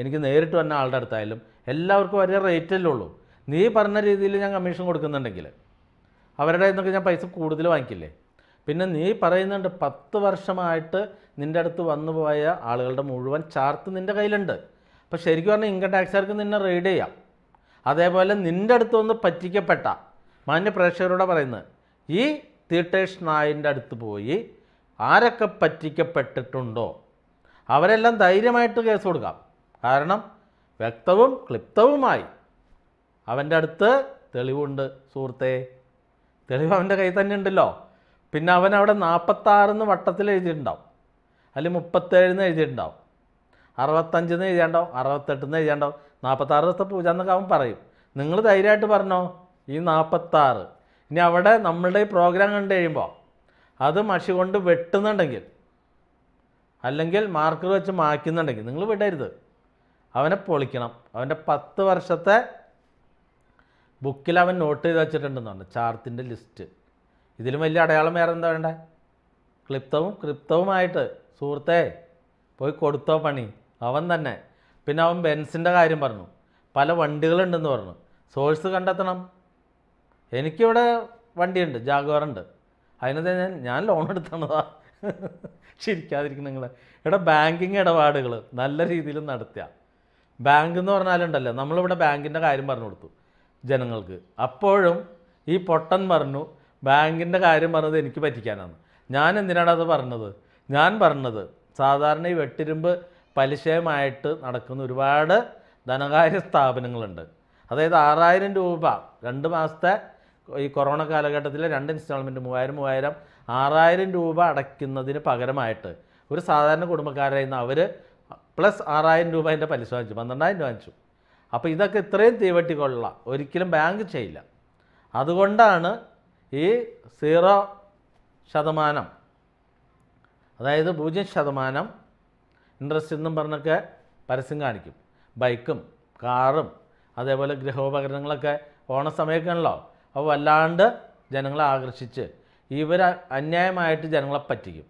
എനിക്ക് നേരിട്ട് വന്ന ആളുടെ അടുത്തായാലും എല്ലാവർക്കും ഒരേ റേറ്റല്ലേ ഉള്ളൂ. നീ പറഞ്ഞ രീതിയിൽ ഞാൻ കമ്മീഷൻ കൊടുക്കുന്നുണ്ടെങ്കിൽ അവരുടെ നിന്നൊക്കെ ഞാൻ പൈസ കൂടുതൽ വാങ്ങിക്കില്ലേ? പിന്നെ നീ പറയുന്നുണ്ട് പത്ത് വർഷമായിട്ട് നിൻ്റെ അടുത്ത് വന്നു പോയ ആളുകളുടെ മുഴുവൻ ചാർട്ട് നിൻ്റെ കയ്യിലുണ്ട്. അപ്പോൾ ശരിക്കും പറഞ്ഞാൽ ഇൻകം ടാക്സുകാർക്ക് നിന്നെ റെയ്ഡ് ചെയ്യാം. അതേപോലെ നിൻ്റെ അടുത്തൊന്ന് പറ്റിക്കപ്പെട്ട മാന്യ പ്രേക്ഷകരോടെ പറയുന്നത്, ഈ തീട്ടേഷ് നായൻ്റെ അടുത്ത് പോയി ആരൊക്കെ പറ്റിക്കപ്പെട്ടിട്ടുണ്ടോ അവരെല്ലാം ധൈര്യമായിട്ട് കേസ് കൊടുക്കാം. കാരണം വ്യക്തവും ക്ലിപ്തവുമായി അവൻ്റെ അടുത്ത് തെളിവുണ്ട്. സുഹൃത്തെ, തെളിവ് അവൻ്റെ കയ്യിൽ തന്നെ ഉണ്ടല്ലോ. പിന്നെ അവൻ അവിടെ നാൽപ്പത്താറെന്ന് വട്ടത്തിൽ എഴുതിയിട്ടുണ്ടാവും, അല്ലെങ്കിൽ മുപ്പത്തേഴെന്ന് എഴുതിയിട്ടുണ്ടാവും, അറുപത്തഞ്ചെന്ന് എഴുതിയാണ്ടാവും, അറുപത്തെട്ടെന്ന് എഴുതിയാണ്ടാവും, നാൽപ്പത്താറ് ദിവസത്തെ പൂജ എന്നൊക്കെ അവൻ പറയും. നിങ്ങൾ ധൈര്യമായിട്ട് പറഞ്ഞോ ഈ നാൽപ്പത്താറ്. ഇനി അവിടെ നമ്മളുടെ ഈ പ്രോഗ്രാം കണ്ടു കഴിയുമ്പോൾ അത് മഷി കൊണ്ട് വെട്ടുന്നുണ്ടെങ്കിൽ അല്ലെങ്കിൽ മാർക്കർ വെച്ച് മായ്ക്കുന്നുണ്ടെങ്കിൽ നിങ്ങൾ വിടരുത്, അവനെ പൊളിക്കണം. അവൻ്റെ പത്ത് വർഷത്തെ ബുക്കിൽ അവൻ നോട്ട് ചെയ്ത് വെച്ചിട്ടുണ്ടെന്നുണ്ട് ചാർത്തിൻ്റെ ലിസ്റ്റ്. ഇതിലും വലിയ അടയാളം വേറെ എന്താ വേണ്ടേ? ക്ലിപ്തവും ക്ലിപ്തവുമായിട്ട് സുഹൃത്തെ പോയി കൊടുത്തോ പണി അവൻ തന്നെ. പിന്നെ അവൻ ബെൻസിൻ്റെ കാര്യം പറഞ്ഞു, പല വണ്ടികളുണ്ടെന്ന് പറഞ്ഞു. സോഴ്സ് കണ്ടെത്തണം. എനിക്കിവിടെ വണ്ടിയുണ്ട്, ജാഗോറുണ്ട്. അതിനകത്ത് ഞാൻ ഞാൻ ലോൺ എടുത്തണതാ. ശരിക്കാതിരിക്കും നിങ്ങൾ. ഇവിടെ ബാങ്കിങ് ഇടപാടുകൾ നല്ല രീതിയിൽ നടത്തുക. ബാങ്ക് എന്ന് പറഞ്ഞാലുണ്ടല്ലോ, നമ്മളിവിടെ ബാങ്കിൻ്റെ കാര്യം പറഞ്ഞു കൊടുത്തു ജനങ്ങൾക്ക്. അപ്പോഴും ഈ പൊട്ടൻ പറഞ്ഞു ബാങ്കിൻ്റെ കാര്യം പറഞ്ഞത് എനിക്ക് പറ്റിക്കാനാണ്. ഞാൻ എന്തിനാണ് അത് പറഞ്ഞത്? ഞാൻ പറഞ്ഞത് സാധാരണ ഈ വെട്ടിരുമ്പ് പലിശയുമായിട്ട് നടക്കുന്ന ഒരുപാട് ധനകാര്യ സ്ഥാപനങ്ങളുണ്ട്. അതായത് ആറായിരം രൂപ രണ്ട് മാസത്തെ ഈ കൊറോണ കാലഘട്ടത്തിലെ രണ്ട് ഇൻസ്റ്റാൾമെൻറ്റ് മൂവായിരം മൂവായിരം ആറായിരം രൂപ അടയ്ക്കുന്നതിന് പകരമായിട്ട് ഒരു സാധാരണ കുടുംബക്കാരായിരുന്ന അവർ പ്ലസ് ആറായിരം രൂപ അതിൻ്റെ പലിശ വാങ്ങിച്ചു, പന്ത്രണ്ടായിരം രൂപ വാങ്ങിച്ചു. അപ്പോൾ ഇതൊക്കെ ഇത്രയും തീവെട്ടിക്കൊള്ള ഒരിക്കലും ബാങ്ക് ചെയ്യില്ല. അതുകൊണ്ടാണ് ഈ സീറോ ശതമാനം, അതായത് പൂജ്യം ശതമാനം ഇൻട്രസ്റ്റ് എന്നും പറഞ്ഞൊക്കെ പരസ്യം കാണിക്കും. ബൈക്കും കാറും അതേപോലെ ഗൃഹോപകരണങ്ങളൊക്കെ ഓണസമയമൊക്കെയാണല്ലോ, അപ്പോൾ വല്ലാണ്ട് ജനങ്ങളെ ആകർഷിച്ച് ഇവർ അന്യായമായിട്ട് ജനങ്ങളെ പറ്റിക്കും.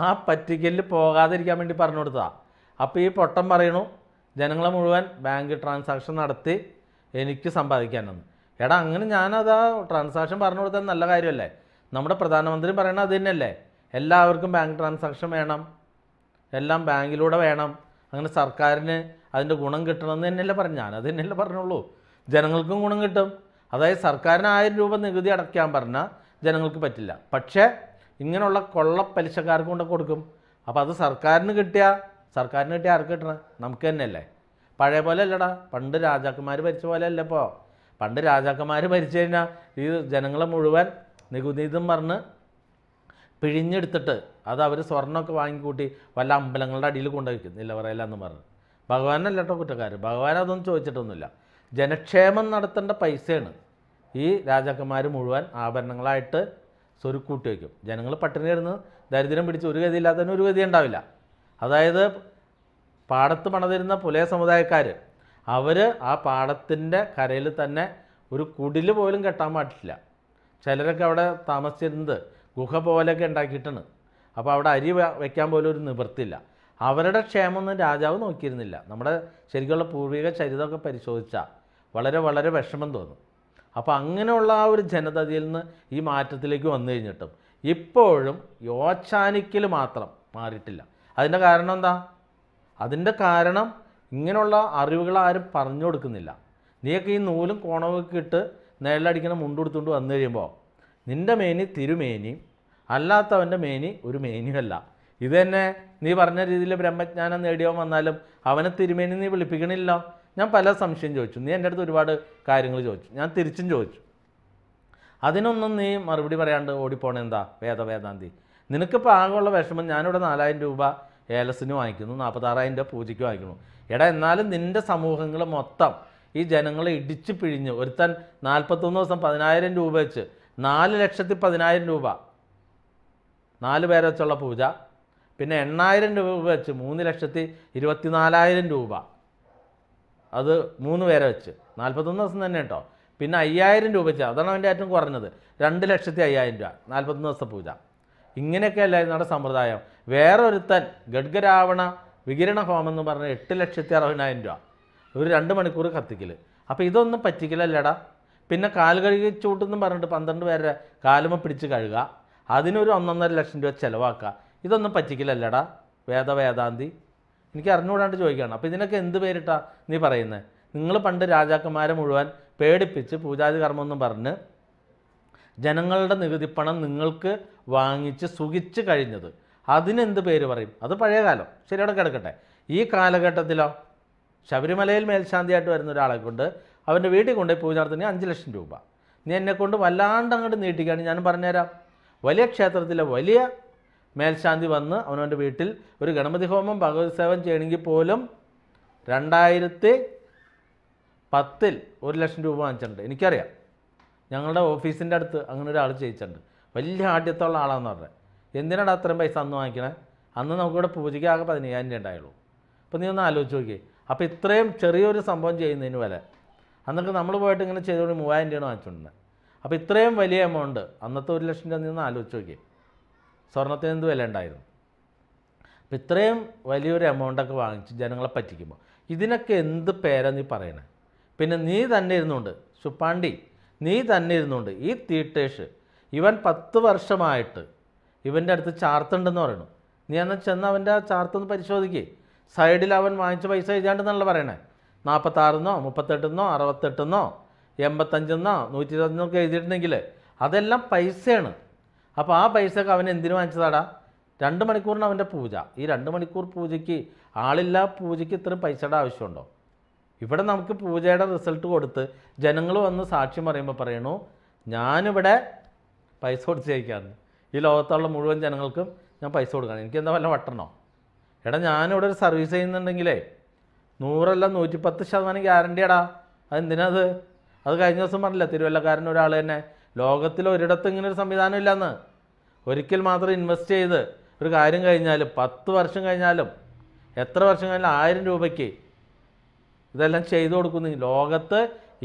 ആ പറ്റിക്കലിൽ പോകാതിരിക്കാൻ വേണ്ടി പറഞ്ഞു കൊടുത്തതാണ്. അപ്പോൾ ഈ പൊട്ടം പറയണു ജനങ്ങളെ മുഴുവൻ ബാങ്ക് ട്രാൻസാക്ഷൻ നടത്തി എനിക്ക് സമ്പാദിക്കാനെന്ന്. എടാ, അങ്ങനെ ഞാനത് ആ ട്രാൻസാക്ഷൻ പറഞ്ഞു കൊടുത്തത് നല്ല കാര്യമല്ലേ? നമ്മുടെ പ്രധാനമന്ത്രി പറയണത് അത് തന്നെയല്ലേ? എല്ലാവർക്കും ബാങ്ക് ട്രാൻസാക്ഷൻ വേണം, എല്ലാം ബാങ്കിലൂടെ വേണം, അങ്ങനെ സർക്കാരിന് അതിൻ്റെ ഗുണം കിട്ടണമെന്ന് തന്നെയല്ലേ പറഞ്ഞു? ഞാനത് തന്നെയല്ലേ പറഞ്ഞുള്ളൂ. ജനങ്ങൾക്കും ഗുണം കിട്ടും. അതായത് സർക്കാരിന് ആയിരം രൂപ നികുതി അടയ്ക്കാൻ പറഞ്ഞാൽ ജനങ്ങൾക്ക് പറ്റില്ല, പക്ഷേ ഇങ്ങനെയുള്ള കൊള്ള പലിശക്കാർക്ക് കൊണ്ട് കൊടുക്കും. അപ്പോൾ അത് സർക്കാരിന് കിട്ടിയാൽ സർക്കാരിന് കിട്ടിയാൽ ആർക്ക് കിട്ടണം? നമുക്ക് തന്നെയല്ലേ? പഴയ പോലെ അല്ലടാ, പണ്ട് രാജാക്കന്മാർ ഭരിച്ച പോലെ അല്ല ഇപ്പോൾ. പണ്ട് രാജാക്കന്മാർ ഭരിച്ചു കഴിഞ്ഞാൽ ഈ ജനങ്ങളെ മുഴുവൻ നികുതിതും പറഞ്ഞ് പിഴിഞ്ഞെടുത്തിട്ട് അത് അവർ സ്വർണ്ണമൊക്കെ വാങ്ങിക്കൂട്ടി വല്ല അമ്പലങ്ങളുടെ അടിയിൽ കൊണ്ടുവയ്ക്കും, നിലവറയില്ല എന്ന് പറഞ്ഞ്. ഭഗവാനല്ല കേട്ടോ കുറ്റക്കാർ, ഭഗവാൻ അതൊന്നും ചോദിച്ചിട്ടൊന്നുമില്ല. ജനക്ഷേമം നടത്തേണ്ട പൈസയാണ് ഈ രാജാക്കന്മാർ മുഴുവൻ ആഭരണങ്ങളായിട്ട് സ്വരുക്കൂട്ടി വയ്ക്കും. ജനങ്ങൾ പട്ടിണി കിടന്ന് ദരിദ്രം പിടിച്ച് ഒരു ഗതിയില്ലാത്തതിന് ഒരു ഗതി ഉണ്ടാവില്ല. അതായത് പാടത്ത് പണിതിരുന്ന പുലയ സമുദായക്കാർ അവർ ആ പാടത്തിൻ്റെ കരയിൽ തന്നെ ഒരു കുടില് പോലും കെട്ടാൻ പാടില്ല. ചിലരൊക്കെ അവിടെ താമസിച്ചിരുന്നത് ഗുഹ പോലെയൊക്കെ ഉണ്ടാക്കിയിട്ടാണ്. അപ്പോൾ അവിടെ അരി വയ്ക്കാൻ പോലും ഒരു നിവൃത്തിയില്ല. അവരുടെ ക്ഷേമമൊന്നും രാജാവ് നോക്കിയിരുന്നില്ല. നമ്മുടെ ശരിക്കുള്ള പൂർവിക ചരിതമൊക്കെ പരിശോധിച്ചാൽ വളരെ വളരെ വിഷമം തോന്നും. അപ്പോൾ അങ്ങനെയുള്ള ആ ഒരു ജനതയിൽ നിന്ന് ഈ മാറ്റത്തിലേക്ക് വന്നു കഴിഞ്ഞിട്ടും ഇപ്പോഴും യോച്ചാനിക്കൽ മാത്രം മാറിയിട്ടില്ല. അതിൻ്റെ കാരണം എന്താ? അതിൻ്റെ കാരണം ഇങ്ങനെയുള്ള അറിവുകൾ ആരും പറഞ്ഞു കൊടുക്കുന്നില്ല. നീയൊക്കെ ഈ നൂലും കോണവൊക്കെ ഇട്ട് നേരിലടിക്കണം മുണ്ടുകൊടുത്തുകൊണ്ട് വന്നു കഴിയുമ്പോൾ നിൻ്റെ മേനി തിരുമേനി, അല്ലാത്തവൻ്റെ മേനി ഒരു മേനിയല്ല. ഇത് തന്നെ നീ പറഞ്ഞ രീതിയിൽ ബ്രഹ്മജ്ഞാനം നേടിയവൻ വന്നാലും അവനെ തിരുമേനി നീ വിളിപ്പിക്കണില്ല. ഞാൻ പല സംശയം ചോദിച്ചു, നീ എൻ്റെ അടുത്ത് ഒരുപാട് കാര്യങ്ങൾ ചോദിച്ചു, ഞാൻ തിരിച്ചും ചോദിച്ചു. അതിനൊന്നും നീ മറുപടി പറയാണ്ട് ഓടിപ്പോണേ എന്താ വേദവേദാന്തി? നിനക്കിപ്പോൾ ആകെയുള്ള വിഷമം ഞാനിവിടെ നാലായിരം രൂപ ഏലസിന് വാങ്ങിക്കുന്നു, നാൽപ്പത്താറായിരം രൂപ പൂജയ്ക്ക് വാങ്ങിക്കുന്നു. എടാ, എന്നാലും നിൻ്റെ സമൂഹങ്ങൾ മൊത്തം ഈ ജനങ്ങളെ ഇടിച്ച് പിഴിഞ്ഞ് ഒരുത്തൻ നാൽപ്പത്തൊന്ന് ദിവസം പതിനായിരം രൂപ വെച്ച് നാല് ലക്ഷത്തി പതിനായിരം രൂപ നാല് പേരെ വെച്ചുള്ള പൂജ, പിന്നെ എണ്ണായിരം രൂപ വെച്ച് മൂന്ന് ലക്ഷത്തി ഇരുപത്തി നാലായിരം രൂപ അത് മൂന്ന് പേരെ വെച്ച് നാൽപ്പത്തൊന്ന് ദിവസം തന്നെ കേട്ടോ, പിന്നെ അയ്യായിരം രൂപ വെച്ച്, അതാണ് അവൻ്റെ ഏറ്റവും കുറഞ്ഞത്, രണ്ട് ലക്ഷത്തി അയ്യായിരം രൂപ നാൽപ്പത്തൊന്ന് ദിവസത്തെ പൂജ. ഇങ്ങനെയൊക്കെയല്ല ഇന്നത്തെ സമ്പ്രദായം. വേറൊരുത്തൻ ഗഡ്ഗരാവണ വികിരണ ഹോമം എന്ന് പറഞ്ഞാൽ എട്ട് ലക്ഷത്തി അറുപതിനായിരം രൂപ ഒരു രണ്ട് മണിക്കൂർ കത്തിക്കൽ. അപ്പോൾ ഇതൊന്നും പറ്റിക്കില്ലല്ലടാ. പിന്നെ കാൽ കഴുകി ചൂട്ടെന്ന് പറഞ്ഞിട്ട് പന്ത്രണ്ട് പേരുടെ കാലുമ പിടിച്ച് കഴുകുക, അതിനൊരു ഒന്നൊന്നര ലക്ഷം രൂപ ചിലവാക്കുക, ഇതൊന്നും പറ്റിക്കില്ലല്ലടാ വേദവേദാന്തി. എനിക്ക് അറിഞ്ഞുകൂടാണ്ട് ചോദിക്കുകയാണ്. അപ്പോൾ ഇതിനൊക്കെ എന്ത് പേരിട്ടാ നീ പറയുന്നത്? നിങ്ങൾ പണ്ട് രാജാക്കന്മാരെ മുഴുവൻ പേടിപ്പിച്ച് പൂജാതി കർമ്മമെന്നും പറഞ്ഞ് ജനങ്ങളുടെ നികുതിപ്പണം നിങ്ങൾക്ക് വാങ്ങിച്ച് സുഖിച്ച് കഴിഞ്ഞത്, അതിനെന്ത് പേര് പറയും? അത് പഴയകാലം ശരിയോടെ കിടക്കട്ടെ. ഈ കാലഘട്ടത്തിലോ ശബരിമലയിൽ മേൽശാന്തിയായിട്ട് വരുന്ന ഒരാളെ കൊണ്ട് അവൻ്റെ വീട്ടിൽ കൊണ്ടുപോയി പൂജ നടത്തുന്ന അഞ്ച് ലക്ഷം രൂപ നീ എന്നെ കൊണ്ട് വല്ലാണ്ട് അങ്ങോട്ട് നീട്ടിക്കാണ്. ഞാൻ പറഞ്ഞുതരാം, വലിയ ക്ഷേത്രത്തിലെ വലിയ മേൽശാന്തി വന്ന് അവനവൻ്റെ വീട്ടിൽ ഒരു ഗണപതി ഹോമം ഭഗവത് സേവം ചെയ്യണമെങ്കിൽ പോലും രണ്ടായിരത്തി പത്തിൽ ഒരു ലക്ഷം രൂപ വാങ്ങിച്ചിട്ടുണ്ട്. എനിക്കറിയാം, ഞങ്ങളുടെ ഓഫീസിൻ്റെ അടുത്ത് അങ്ങനെ ഒരാൾ ചെയ്യിച്ചിട്ടുണ്ട്. വലിയ ആദ്യത്തുള്ള ആളാണെന്ന് പറഞ്ഞത്. എന്തിനാണ് അത്രയും പൈസ അന്ന് വാങ്ങിക്കണേ? അന്ന് നമുക്കിവിടെ പൂജയ്ക്ക് ആകെ പതിനയ്യായിരം രൂപ ഉണ്ടായുള്ളൂ. അപ്പോൾ നീ ഒന്ന് ആലോചിച്ച് നോക്കിയേ. അപ്പോൾ ഇത്രയും ചെറിയൊരു സംഭവം ചെയ്യുന്നതിന് വില അന്നൊക്കെ നമ്മൾ പോയിട്ട് ഇങ്ങനെ ചെയ്തുകൊണ്ട് മൂവായിരം രൂപയാണ് വാങ്ങിച്ചിട്ടുണ്ടെന്ന്. അപ്പോൾ ഇത്രയും വലിയ എമൗണ്ട് അന്നത്തെ ഒരു ലക്ഷം രൂപ നീ ഒന്ന് ആലോചിച്ച് നോക്കിയേ. സ്വർണത്തിന് എന്ത് വില ഉണ്ടായിരുന്നു? അപ്പോൾ ഇത്രയും വലിയൊരു എമൗണ്ടൊക്കെ വാങ്ങിച്ച് ജനങ്ങളെ പറ്റിക്കുമ്പോൾ ഇതിനൊക്കെ എന്ത് പേരാ നീ പറയണേ? പിന്നെ നീ തന്നെ ഇരുന്നുകൊണ്ട് ശുപ്പാണ്ടി നീ തന്നെ ഇരുന്നുകൊണ്ട് ഈ തീട്ടേഷ് ഇവൻ പത്ത് വർഷമായിട്ട് ഇവൻ്റെ അടുത്ത് ചാർത്തുണ്ടെന്ന് പറയണു. നീ എന്നാൽ ചെന്ന് അവൻ്റെ ആ ചാർത്തൊന്ന് പരിശോധിക്കേ. സൈഡിൽ അവൻ വാങ്ങിച്ച പൈസ എഴുതാണ്ടെന്നല്ല പറയണേ. നാൽപ്പത്താറിന്നോ മുപ്പത്തെട്ടിന്നോ അറുപത്തെട്ടിന്നോ എൺപത്തഞ്ചെന്നോ നൂറ്റി ഇരുപത്തിനോ ഒക്കെ എഴുതിയിട്ടുണ്ടെങ്കിൽ അതെല്ലാം പൈസയാണ്. അപ്പോൾ ആ പൈസയൊക്കെ അവൻ എന്തിനു വാങ്ങിച്ചതാടാ? രണ്ട് മണിക്കൂറിന് അവൻ്റെ പൂജ. ഈ രണ്ട് മണിക്കൂർ പൂജയ്ക്ക് ആളില്ലാ പൂജയ്ക്ക് ഇത്രയും പൈസയുടെ ആവശ്യമുണ്ടോ? ഇവിടെ നമുക്ക് പൂജയുടെ റിസൾട്ട് കൊടുത്ത് ജനങ്ങൾ വന്ന് സാക്ഷ്യം പറയുമ്പോൾ പറയണു ഞാനിവിടെ പൈസ കൊടുത്ത് ചെയ്യിക്കാറുണ്ട്, ഈ ലോകത്തുള്ള മുഴുവൻ ജനങ്ങൾക്കും ഞാൻ പൈസ കൊടുക്കണം, എനിക്കെന്താ വല്ല വട്ടണോ? എടാ ഞാനിവിടെ ഒരു സർവീസ് ചെയ്യുന്നുണ്ടെങ്കിലേ നൂറല്ല നൂറ്റിപ്പത്ത് ശതമാനം ഗ്യാരണ്ടിയാടാ. അതെന്തിനാത്? അത് കഴിഞ്ഞ ദിവസം പറഞ്ഞില്ല, തിരുവല്ലക്കാരൻ ഒരാൾ തന്നെ ലോകത്തിലൊരിടത്തും ഇങ്ങനൊരു സംവിധാനം ഇല്ലെന്ന്. ഒരിക്കൽ മാത്രം ഇൻവെസ്റ്റ് ചെയ്ത് ഒരു കാര്യം കഴിഞ്ഞാലും പത്ത് വർഷം കഴിഞ്ഞാലും എത്ര വർഷം കഴിഞ്ഞാലും ആയിരം രൂപയ്ക്ക് ഇതെല്ലാം ചെയ്തു കൊടുക്കുന്നു. ലോകത്ത്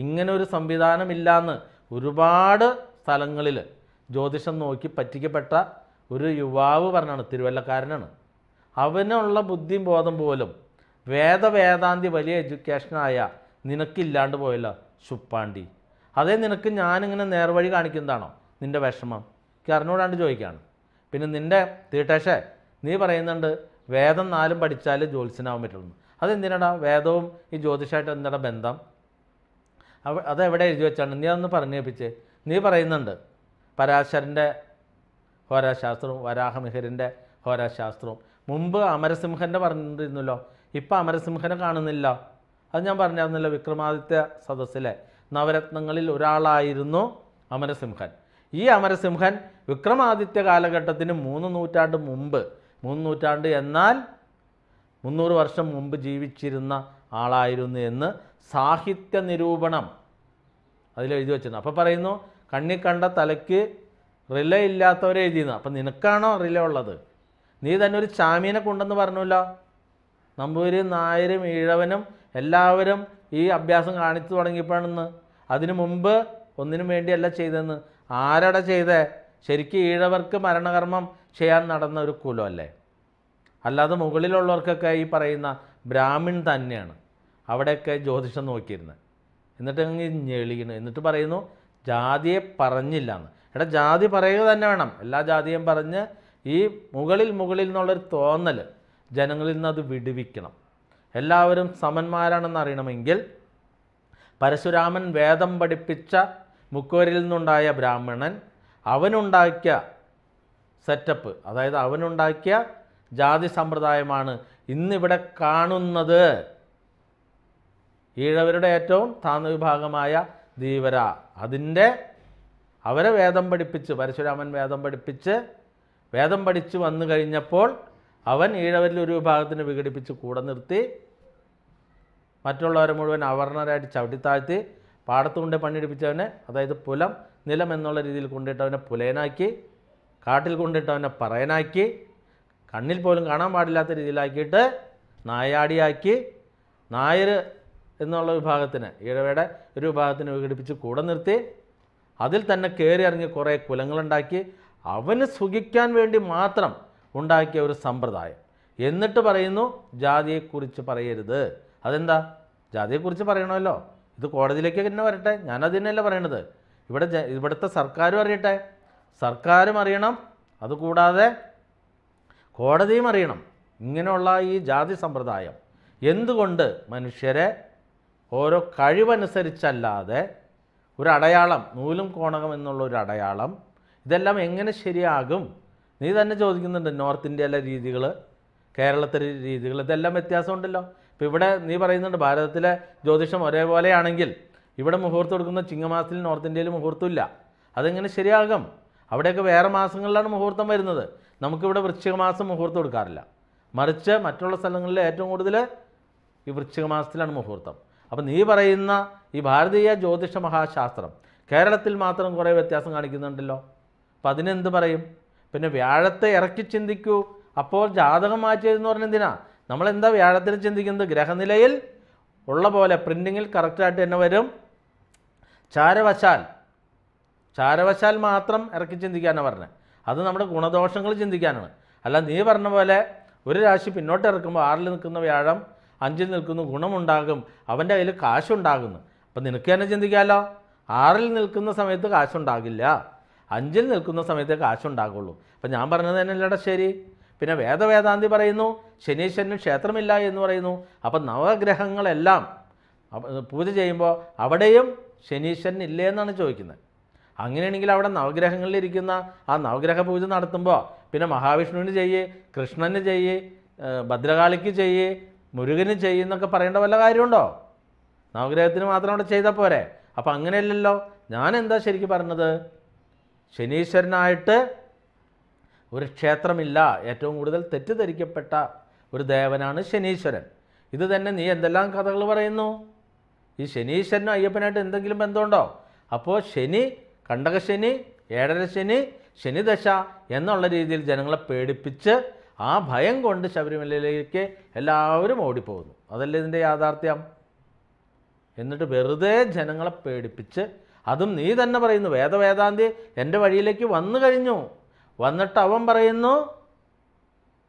ഇങ്ങനൊരു സംവിധാനം ഇല്ലയെന്ന് ഒരുപാട് സ്ഥലങ്ങളിൽ ജ്യോതിഷം നോക്കി പറ്റിക്കപ്പെട്ട ഒരു യുവാവ് പറഞ്ഞാണ്, തിരുവല്ലക്കാരനാണ്. അവനുള്ള ബുദ്ധിയും ബോധം പോലും വേദവേദാന്തി വലിയ എഡ്യൂക്കേഷനായ നിനക്കില്ലാണ്ട് പോയല്ലോ ശുപ്പാണ്ടി. അതേ നിനക്ക് ഞാനിങ്ങനെ നേർവഴി കാണിക്കുന്നതാണോ നിൻ്റെ വിഷമം? എനിക്ക് അറിഞ്ഞുകൂടാണ്ട് ചോദിക്കുകയാണ്. പിന്നെ നിൻ്റെ തീട്ടേശേ നീ പറയുന്നുണ്ട് വേദം നാലും പഠിച്ചാൽ ജ്യോത്സ്യനാവാൻ പറ്റുള്ളൂ. അതെന്തിനാടാ വേദവും ഈ ജ്യോതിഷമായിട്ട് എന്താ ബന്ധം? അവ അതെവിടെ എഴുതി വെച്ചാണ്? നീ അതൊന്ന് പറഞ്ഞേപ്പിച്ച്. നീ പറയുന്നുണ്ട് പരാശരൻ്റെ ഹോരാശാസ്ത്രവും വരാഹമിഹിരൻ്റെ ഹോരാശാസ്ത്രവും മുമ്പ് അമരസിംഹൻ്റെ പറഞ്ഞിരുന്നല്ലോ, ഇപ്പം അമരസിംഹനെ കാണുന്നില്ല. അത് ഞാൻ പറഞ്ഞിരുന്നല്ലോ, വിക്രമാദിത്യ സദസ്സിലെ നവരത്നങ്ങളിൽ ഒരാളായിരുന്നു അമരസിംഹൻ. ഈ അമരസിംഹൻ വിക്രമാദിത്യ കാലഘട്ടത്തിന് മൂന്ന് നൂറ്റാണ്ട് മുമ്പ്, മൂന്ന് നൂറ്റാണ്ട് എന്നാൽ മുന്നൂറ് വർഷം മുമ്പ് ജീവിച്ചിരുന്ന ആളായിരുന്നു എന്ന് സാഹിത്യ നിരൂപണം അതിലെഴുതി വെച്ചിരുന്നു. അപ്പോൾ പറയുന്നു കണ്ണിക്കണ്ട തലയ്ക്ക് റിലേ ഇല്ലാത്തവരെ എഴുതിയെന്ന്. അപ്പം നിനക്കാണോ റിലേ ഉള്ളത്? നീ തന്നെ ഒരു ചാമീനെ കൊണ്ടെന്ന് പറഞ്ഞല്ലോ. നമ്പൂതിരിയും നായരും ഈഴവനും എല്ലാവരും ഈ അഭ്യാസം കാണിച്ചു തുടങ്ങിയപ്പോഴാണെന്ന്. അതിനു മുമ്പ് ഒന്നിനും വേണ്ടിയല്ല ചെയ്തെന്ന്. ആരട ചെയ്തേ? ശരിക്കും ഈഴവർക്ക് മരണകർമ്മം ചെയ്യാൻ നടന്ന ഒരു കുലമല്ലേ, അല്ലാതെ മുകളിലുള്ളവർക്കൊക്കെ ഈ പറയുന്ന ബ്രാഹ്മിൺ തന്നെയാണ് അവിടെയൊക്കെ ജ്യോതിഷം നോക്കിയിരുന്നത്. എന്നിട്ട് അങ്ങ് ഞെളിക്കുന്നു. എന്നിട്ട് പറയുന്നു ജാതിയെ പറഞ്ഞില്ല എന്ന്. എടാ ജാതി പറയുക തന്നെ വേണം, എല്ലാ ജാതിയും പറഞ്ഞ് ഈ മുകളിൽ മുകളിൽ എന്നുള്ളൊരു തോന്നൽ ജനങ്ങളിൽ നിന്ന് അത് വിടുവിക്കണം. എല്ലാവരും സമന്മാരാണെന്ന് അറിയണമെങ്കിൽ പരശുരാമൻ വേദം പഠിപ്പിച്ച മുക്കോരിൽ നിന്നുണ്ടായ ബ്രാഹ്മണൻ അവനുണ്ടാക്കിയ സെറ്റപ്പ്, അതായത് അവനുണ്ടാക്കിയ ജാതി സമ്പ്രദായമാണ് ഇന്നിവിടെ കാണുന്നത്. ഈഴവരുടെ ഏറ്റവും താഴ്ന്ന വിഭാഗമായ ധീവര, അതിൻ്റെ അവരെ വേദം പഠിപ്പിച്ച് പരശുരാമൻ വേദം പഠിപ്പിച്ച് വേദം പഠിച്ച് വന്നു കഴിഞ്ഞപ്പോൾ അവൻ ഈഴവരിൽ ഒരു വിഭാഗത്തിന് വിഘടിപ്പിച്ച് കൂടെ നിർത്തി മറ്റുള്ളവരെ മുഴുവൻ അവർണരായിട്ട് ചവിട്ടിത്താഴ്ത്തി പാടത്ത് കൊണ്ട് പണിയെടുപ്പിച്ചവനെ, അതായത് പുലം നിലം എന്നുള്ള രീതിയിൽ കൊണ്ടിട്ടവനെ പുലയനാക്കി, കാട്ടിൽ കൊണ്ടിട്ടവനെ പറയനാക്കി, കണ്ണിൽ പോലും കാണാൻ പാടില്ലാത്ത രീതിയിലാക്കിയിട്ട് നായാടിയാക്കി നായർ എന്നുള്ള വിഭാഗത്തിന് ഈഴവയുടെ ഒരു വിഭാഗത്തിന് വിഘടിപ്പിച്ച് കൂടെ നിർത്തി അതിൽ തന്നെ കയറി ഇറങ്ങി കുറേ കുലങ്ങളുണ്ടാക്കി അവന് സുഖിക്കാൻ വേണ്ടി മാത്രം ഉണ്ടാക്കിയ ഒരു സമ്പ്രദായം. എന്നിട്ട് പറയുന്നു ജാതിയെക്കുറിച്ച് പറയരുത്. അതെന്താ? ജാതിയെക്കുറിച്ച് പറയണമല്ലോ, ഇത് കോടതിയിലേക്ക് തന്നെ വരട്ടെ. ഞാനത് തന്നെയല്ല പറയണത്. ഇവിടെ ഇവിടുത്തെ സർക്കാരും അറിയട്ടെ, സർക്കാരും അറിയണം, അതുകൂടാതെ കോടതിയും അറിയണം. ഇങ്ങനെയുള്ള ഈ ജാതി സമ്പ്രദായം എന്തുകൊണ്ട് മനുഷ്യരെ ഓരോ കഴിവനുസരിച്ചല്ലാതെ ഒരു അടയാളം, നൂലും കോണകം എന്നുള്ള ഒരു അടയാളം, ഇതെല്ലാം എങ്ങനെ ശരിയാകും? നീ തന്നെ ചോദിക്കുന്നുണ്ട്, നോർത്ത് ഇന്ത്യയിലെ രീതികൾ, കേരളത്തിലെ രീതികൾ, ഇതെല്ലാം വ്യത്യാസമുണ്ടല്ലോ. ഇപ്പോൾ ഇവിടെ നീ പറയുന്നുണ്ട് ഭാരതത്തിലെ ജ്യോതിഷം ഒരേപോലെയാണെങ്കിൽ ഇവിടെ മുഹൂർത്തം എടുക്കുന്ന ചിങ്ങമാസത്തിൽ നോർത്ത് ഇന്ത്യയിൽ മുഹൂർത്തമില്ല, അതെങ്ങനെ ശരിയാകും? അവിടെയൊക്കെ വേറെ മാസങ്ങളിലാണ് മുഹൂർത്തം വരുന്നത്. നമുക്കിവിടെ വൃശ്ചിക മാസം മുഹൂർത്തം എടുക്കാറില്ല, മറിച്ച് മറ്റുള്ള സ്ഥലങ്ങളിൽ ഏറ്റവും കൂടുതൽ ഈ വൃശ്ചിക മാസത്തിലാണ് മുഹൂർത്തം. അപ്പോൾ നീ പറയുന്ന ഈ ഭാരതീയ ജ്യോതിഷ മഹാശാസ്ത്രം കേരളത്തിൽ മാത്രം കുറേ വ്യത്യാസം കാണിക്കുന്നുണ്ടല്ലോ, അപ്പം അതിനെന്ത് പറയും? പിന്നെ വ്യാഴത്തെ ഇറക്കി ചിന്തിക്കൂ, അപ്പോൾ ജാതകം മാറ്റിയതെന്ന് പറഞ്ഞാൽ എന്തിനാ? നമ്മളെന്താ വ്യാഴത്തിന് ചിന്തിക്കുന്നത്? ഗ്രഹനിലയിൽ ഉള്ള പോലെ പ്രിൻറ്റിങ്ങിൽ കറക്റ്റായിട്ട് തന്നെ വരും. ചാരവശാൽ ചാരവശാൽ മാത്രം ഇറക്കി ചിന്തിക്കാനാണ് പറഞ്ഞത്. അത് നമ്മുടെ ഗുണദോഷങ്ങൾ ചിന്തിക്കാനാണ്. അല്ല നീ പറഞ്ഞ പോലെ ഒരു രാശി പിന്നോട്ട് ഇറക്കുമ്പോൾ ആറിൽ നിൽക്കുന്ന വ്യാഴം അഞ്ചിൽ നിൽക്കുന്ന ഗുണമുണ്ടാകും, അവൻ്റെ കയ്യിൽ കാശുണ്ടാകുന്നു. അപ്പം നിനക്ക് തന്നെ ചിന്തിക്കാമല്ലോ, ആറിൽ നിൽക്കുന്ന സമയത്ത് കാശുണ്ടാകില്ല, അഞ്ചിൽ നിൽക്കുന്ന സമയത്ത് കാശുണ്ടാകുള്ളൂ. അപ്പം ഞാൻ പറഞ്ഞത് തന്നെയല്ലേടാ ശരി. പിന്നെ വേദവേദാന്തി പറയുന്നു ശനീശ്വരന് ക്ഷേത്രമില്ല എന്ന് പറയുന്നു. അപ്പം നവഗ്രഹങ്ങളെല്ലാം പൂജ ചെയ്യുമ്പോൾ അവിടെയും ശനീശ്വരൻ ഇല്ലേ എന്നാണ് ചോദിക്കുന്നത്. അങ്ങനെയാണെങ്കിൽ അവിടെ നവഗ്രഹങ്ങളിലിരിക്കുന്ന ആ നവഗ്രഹ പൂജ നടത്തുമ്പോൾ പിന്നെ മഹാവിഷ്ണുവിന് ചെയ്യേ, കൃഷ്ണന് ചെയ്യേ, ഭദ്രകാളിക്ക് ചെയ്യേ, മുരുകന് ചെയ്യുന്നൊക്കെ പറയേണ്ട വല്ല കാര്യമുണ്ടോ? നവഗ്രഹത്തിന് മാത്രം അവിടെ ചെയ്താൽ പോരെ? അപ്പം അങ്ങനെയല്ലല്ലോ. ഞാനെന്താ ശരിക്കും പറഞ്ഞത്? ശനീശ്വരനായിട്ട് ഒരു ക്ഷേത്രമില്ല. ഏറ്റവും കൂടുതൽ തെറ്റിദ്ധരിക്കപ്പെട്ട ഒരു ദേവനാണ് ശനീശ്വരൻ. ഇത് തന്നെ നീ എന്തെല്ലാം കഥകൾ പറയുന്നു. ഈ ശനീശ്വരനും അയ്യപ്പനായിട്ട് എന്തെങ്കിലും ബന്ധമുണ്ടോ? അപ്പോൾ ശനി, കണ്ടകശനി, ഏഴര ശനി, ശനിദശ എന്നുള്ള രീതിയിൽ ജനങ്ങളെ പേടിപ്പിച്ച് ആ ഭയം കൊണ്ട് ശബരിമലയിലേക്ക് എല്ലാവരും ഓടിപ്പോകുന്നു. അതല്ലേ ഇതിൻ്റെ യാഥാർത്ഥ്യം. എന്നിട്ട് വെറുതെ ജനങ്ങളെ പേടിപ്പിച്ച്, അതും നീ തന്നെ പറയുന്നു വേദവേദാന്തി എൻ്റെ വഴിയിലേക്ക് വന്നു കഴിഞ്ഞു, വന്നിട്ട് അവൻ പറയുന്നു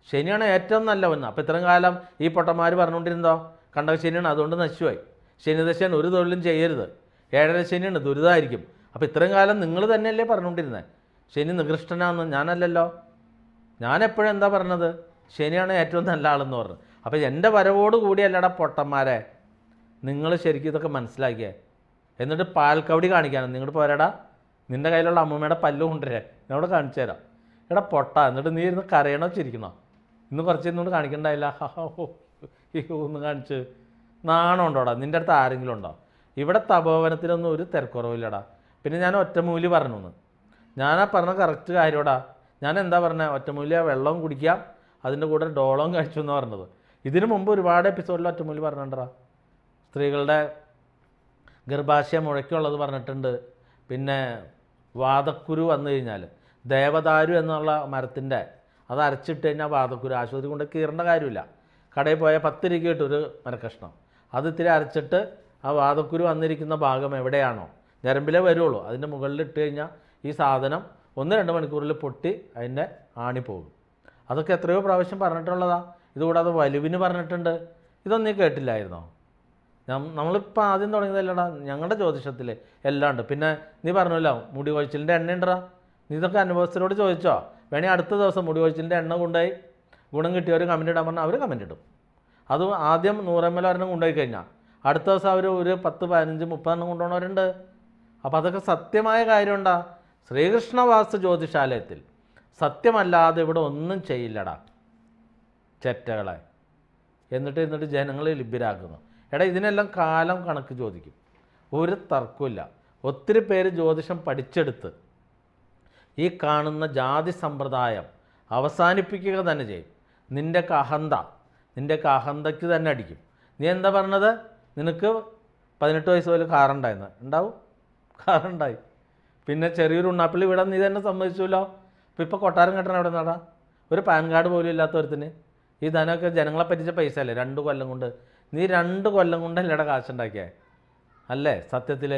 ശനിയാണ് ഏറ്റവും നല്ലവെന്ന്. അപ്പോൾ ഇത്രയും കാലം ഈ പൊട്ടന്മാർ പറഞ്ഞുകൊണ്ടിരുന്നോ? കണ്ടകശനിയാണ്, അതുകൊണ്ട് നശിച്ചുപോയി. ശനിദശയാണ്, ഒരു തൊഴിലും ചെയ്യരുത്. ഏഴര ശനിയാണ്, ദുരിതമായിരിക്കും. അപ്പോൾ ഇത്രയും കാലം നിങ്ങൾ തന്നെയല്ലേ പറഞ്ഞുകൊണ്ടിരുന്നത് ശനി നികൃഷ്ടനാണെന്ന്? ഞാനല്ലല്ലോ. ഞാനെപ്പോഴും എന്താ പറഞ്ഞത്? ശനിയാണ് ഏറ്റവും നല്ല ആളെന്ന് പറഞ്ഞു. അപ്പോൾ എൻ്റെ വരവോട് കൂടിയല്ലടാ പൊട്ടന്മാരെ നിങ്ങൾ ശരിക്കും ഇതൊക്കെ മനസ്സിലാക്കിയേ. എന്നിട്ട് പാൽക്കവടി കാണിക്കാനും നിങ്ങളുടെ പോരാടാ, നിൻ്റെ കയ്യിലുള്ള അമ്മൂമ്മയുടെ പല്ലു കൊണ്ടുവരേ, ഞാൻ അവിടെ കാണിച്ചു തരാം എടാ പൊട്ട. എന്നിട്ട് നീ ഇരുന്ന് കരയണോ ചിരിക്കണോ? ഇന്ന് കുറച്ച് ഇന്നുകൊണ്ട് കാണിക്കണ്ടായില്ല, ഹോ ഒന്ന് കാണിച്ച് നാണമുണ്ടോടാ? നിൻ്റെ അടുത്ത് ആരെങ്കിലും ഉണ്ടോ? ഇവിടെ തപോവനത്തിനൊന്നും ഒരു തിരക്കുറവില്ലടാ. പിന്നെ ഞാൻ ഒറ്റമൂലി പറഞ്ഞു, ഞാനാ പറഞ്ഞ കറക്റ്റ് കാര്യമോടാ. ഞാൻ എന്താ പറഞ്ഞത്? ഒറ്റമൂലിയ വെള്ളവും കുടിക്കാം, അതിൻ്റെ കൂടെ ഡോളവും കഴിച്ചു എന്ന് പറഞ്ഞത്. ഇതിനു മുമ്പ് ഒരുപാട് എപ്പിസോഡിൽ ഒറ്റമൂലി പറഞ്ഞിട്ടുണ്ടാ. സ്ത്രീകളുടെ ഗർഭാശയം മുഴയ്ക്കുള്ളത് പറഞ്ഞിട്ടുണ്ട്. പിന്നെ വാതക്കുരു വന്നു കഴിഞ്ഞാൽ ദേവദാരു എന്നുള്ള മരത്തിൻ്റെ അത് അരച്ചിട്ട് കഴിഞ്ഞാൽ വാതക്കുരു ആശുപത്രി കൊണ്ട് കീറേണ്ട കാര്യമില്ല. കടയിൽ പോയാൽ പത്ത് രൂപയ്ക്ക് കിട്ടൊരു മരക്കഷ്ണം, അത് ഇത്തിരി അരച്ചിട്ട് ആ വാതക്കുരു വന്നിരിക്കുന്ന ഭാഗം എവിടെയാണോ ഞരമ്പിലേ വരുള്ളൂ, അതിൻ്റെ മുകളിൽ ഇട്ട് കഴിഞ്ഞാൽ ഈ സാധനം ഒന്ന് രണ്ട് മണിക്കൂറിൽ പൊട്ടി അതിൻ്റെ ആണി പോകും. അതൊക്കെ എത്രയോ പ്രാവശ്യം പറഞ്ഞിട്ടുള്ളതാണ്. ഇതുകൂടാതെ വലുവിന് പറഞ്ഞിട്ടുണ്ട്. ഇതൊന്നും കേട്ടില്ലായിരുന്നോ? നമ്മളിപ്പോൾ ആദ്യം തുടങ്ങിയതല്ലടാ, ഞങ്ങളുടെ ജ്യോതിഷത്തിൽ എല്ലാം ഉണ്ട്. പിന്നെ നീ പറഞ്ഞല്ലോ മുടി കൊഴിച്ചിലിൻ്റെ എണ്ണ ഉണ്ടാ. നീ ഇതൊക്കെ അനുഭവസ്ഥരോട് ചോദിച്ചോ? വേണമെങ്കിൽ അടുത്ത ദിവസം മുടി കൊഴിച്ചിലിൻ്റെ എണ്ണ കൊണ്ടുപോയി ഗുണം കിട്ടിയവർ കമൻ്റ് ഇടാൻ പറഞ്ഞാൽ അവർ കമൻ്റ് ഇടും. അത് ആദ്യം നൂറമ്മൽ ഒരെണ്ണം കൊണ്ടുപോയി കഴിഞ്ഞാൽ അടുത്ത ദിവസം അവർ ഒരു പത്ത് പതിനഞ്ച് മുപ്പതെണ്ണം കൊണ്ടുപോകണവരുണ്ട്. അപ്പോൾ അതൊക്കെ സത്യമായ കാര്യമുണ്ടാ. ശ്രീകൃഷ്ണവാസ്തു ജ്യോതിഷാലയത്തിൽ സത്യമല്ലാതെ ഇവിടെ ഒന്നും ചെയ്യില്ലടാ ചെറ്റകളെ. എന്നിട്ട് എന്നിട്ട് ജനങ്ങളെ ലിബ്ബിരാക്കുന്നു. എടാ ഇതിനെല്ലാം കാലം കണക്ക് ചോദിക്കും, ഒരു തർക്കമില്ല. ഒത്തിരി പേര് ജ്യോതിഷം പഠിച്ചെടുത്ത് ഈ കാണുന്ന ജാതി സമ്പ്രദായം അവസാനിപ്പിക്കുക തന്നെ ചെയ്യും. നിൻ്റെയൊക്കെ അഹന്ത നിൻ്റെയൊക്കെ അഹന്തയ്ക്ക് തന്നെ അടിക്കും. നീ എന്താ പറഞ്ഞത്? നിനക്ക് പതിനെട്ട് വയസ്സ് പോലെ കാറുണ്ടായിരുന്നു, ഉണ്ടാവും കാറുണ്ടായി. പിന്നെ ചെറിയൊരു ഉണ്ണാപ്പിള്ളി ഇവിടെ നീ തന്നെ സമ്മതിച്ചല്ലോ. അപ്പോൾ ഇപ്പോൾ കൊട്ടാരം കെട്ടണം എവിടെ നിന്നാടാ? ഒരു പാൻ കാർഡ് പോലും ഇല്ലാത്തവരത്തിന് ഈ ധനമൊക്കെ ജനങ്ങളെ പറ്റിച്ച പൈസ അല്ലേ? രണ്ട് കൊല്ലം കൊണ്ട് നീ രണ്ട് കൊല്ലം കൊണ്ട് അല്ലേടെ കാശുണ്ടാക്കിയേ? അല്ലേ സത്യത്തിൽ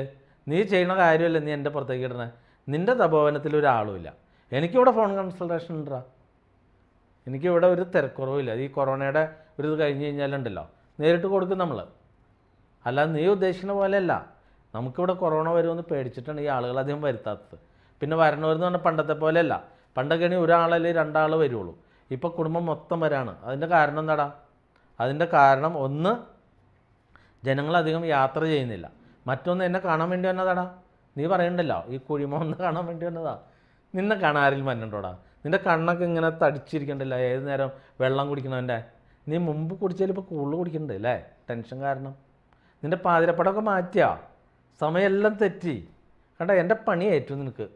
നീ ചെയ്യണ കാര്യമല്ലേ നീ എൻ്റെ പുറത്തേക്ക് ഇടണേ? നിൻ്റെ തപോവനത്തിൽ ഒരാളുമില്ല. എനിക്കിവിടെ ഫോൺ കൺസൾട്ടേഷൻ ഉണ്ടാ, എനിക്കിവിടെ ഒരു തിരക്കുറവില്ല. ഈ കൊറോണയുടെ ഒരു ഇത് കഴിഞ്ഞ് കഴിഞ്ഞാലുണ്ടല്ലോ നേരിട്ട് കൊടുക്കും നമ്മൾ. അല്ല നീ ഉദ്ദേശിക്കുന്ന പോലെയല്ല. നമുക്കിവിടെ കൊറോണ വരുമെന്ന് പേടിച്ചിട്ടാണ് ഈ ആളുകൾ അധികം വരുത്താത്തത്. പിന്നെ വരണവരെന്ന് പറഞ്ഞാൽ പണ്ടത്തെ പോലെയല്ല. പണ്ടൊക്കെ ആണെങ്കിൽ ഒരാളല്ലേ രണ്ടാൾ വരുള്ളൂ. ഇപ്പോൾ കുടുംബം മൊത്തം വരാണ്. അതിൻ്റെ കാരണം എന്താടാ? അതിൻ്റെ കാരണം ഒന്ന്, ജനങ്ങളധികം യാത്ര ചെയ്യുന്നില്ല. മറ്റൊന്ന്, എന്നെ കാണാൻ വേണ്ടി വന്നതാടാ. നീ പറയണ്ടല്ലോ ഈ കുഴിമ ഒന്ന് കാണാൻ വേണ്ടി വന്നതാ. നിന്നെ കാണാൻ ആരിൽ മന്നുണ്ടോടാ? നിൻ്റെ കണ്ണൊക്കെ ഇങ്ങനെ തടിച്ചിരിക്കണ്ടല്ലോ ഏത് നേരം വെള്ളം കുടിക്കണവൻ്റെ. നീ മുമ്പ് കുടിച്ചാൽ ഇപ്പോൾ കൂടുതൽ കുടിക്കണ്ടേ അല്ലേ, ടെൻഷൻ കാരണം. നിൻ്റെ പാതിരപ്പടമൊക്കെ മാറ്റിയാ, സമയമെല്ലാം തെറ്റി. കണ്ട എൻ്റെ പണി ഏറ്റു നിനക്ക്.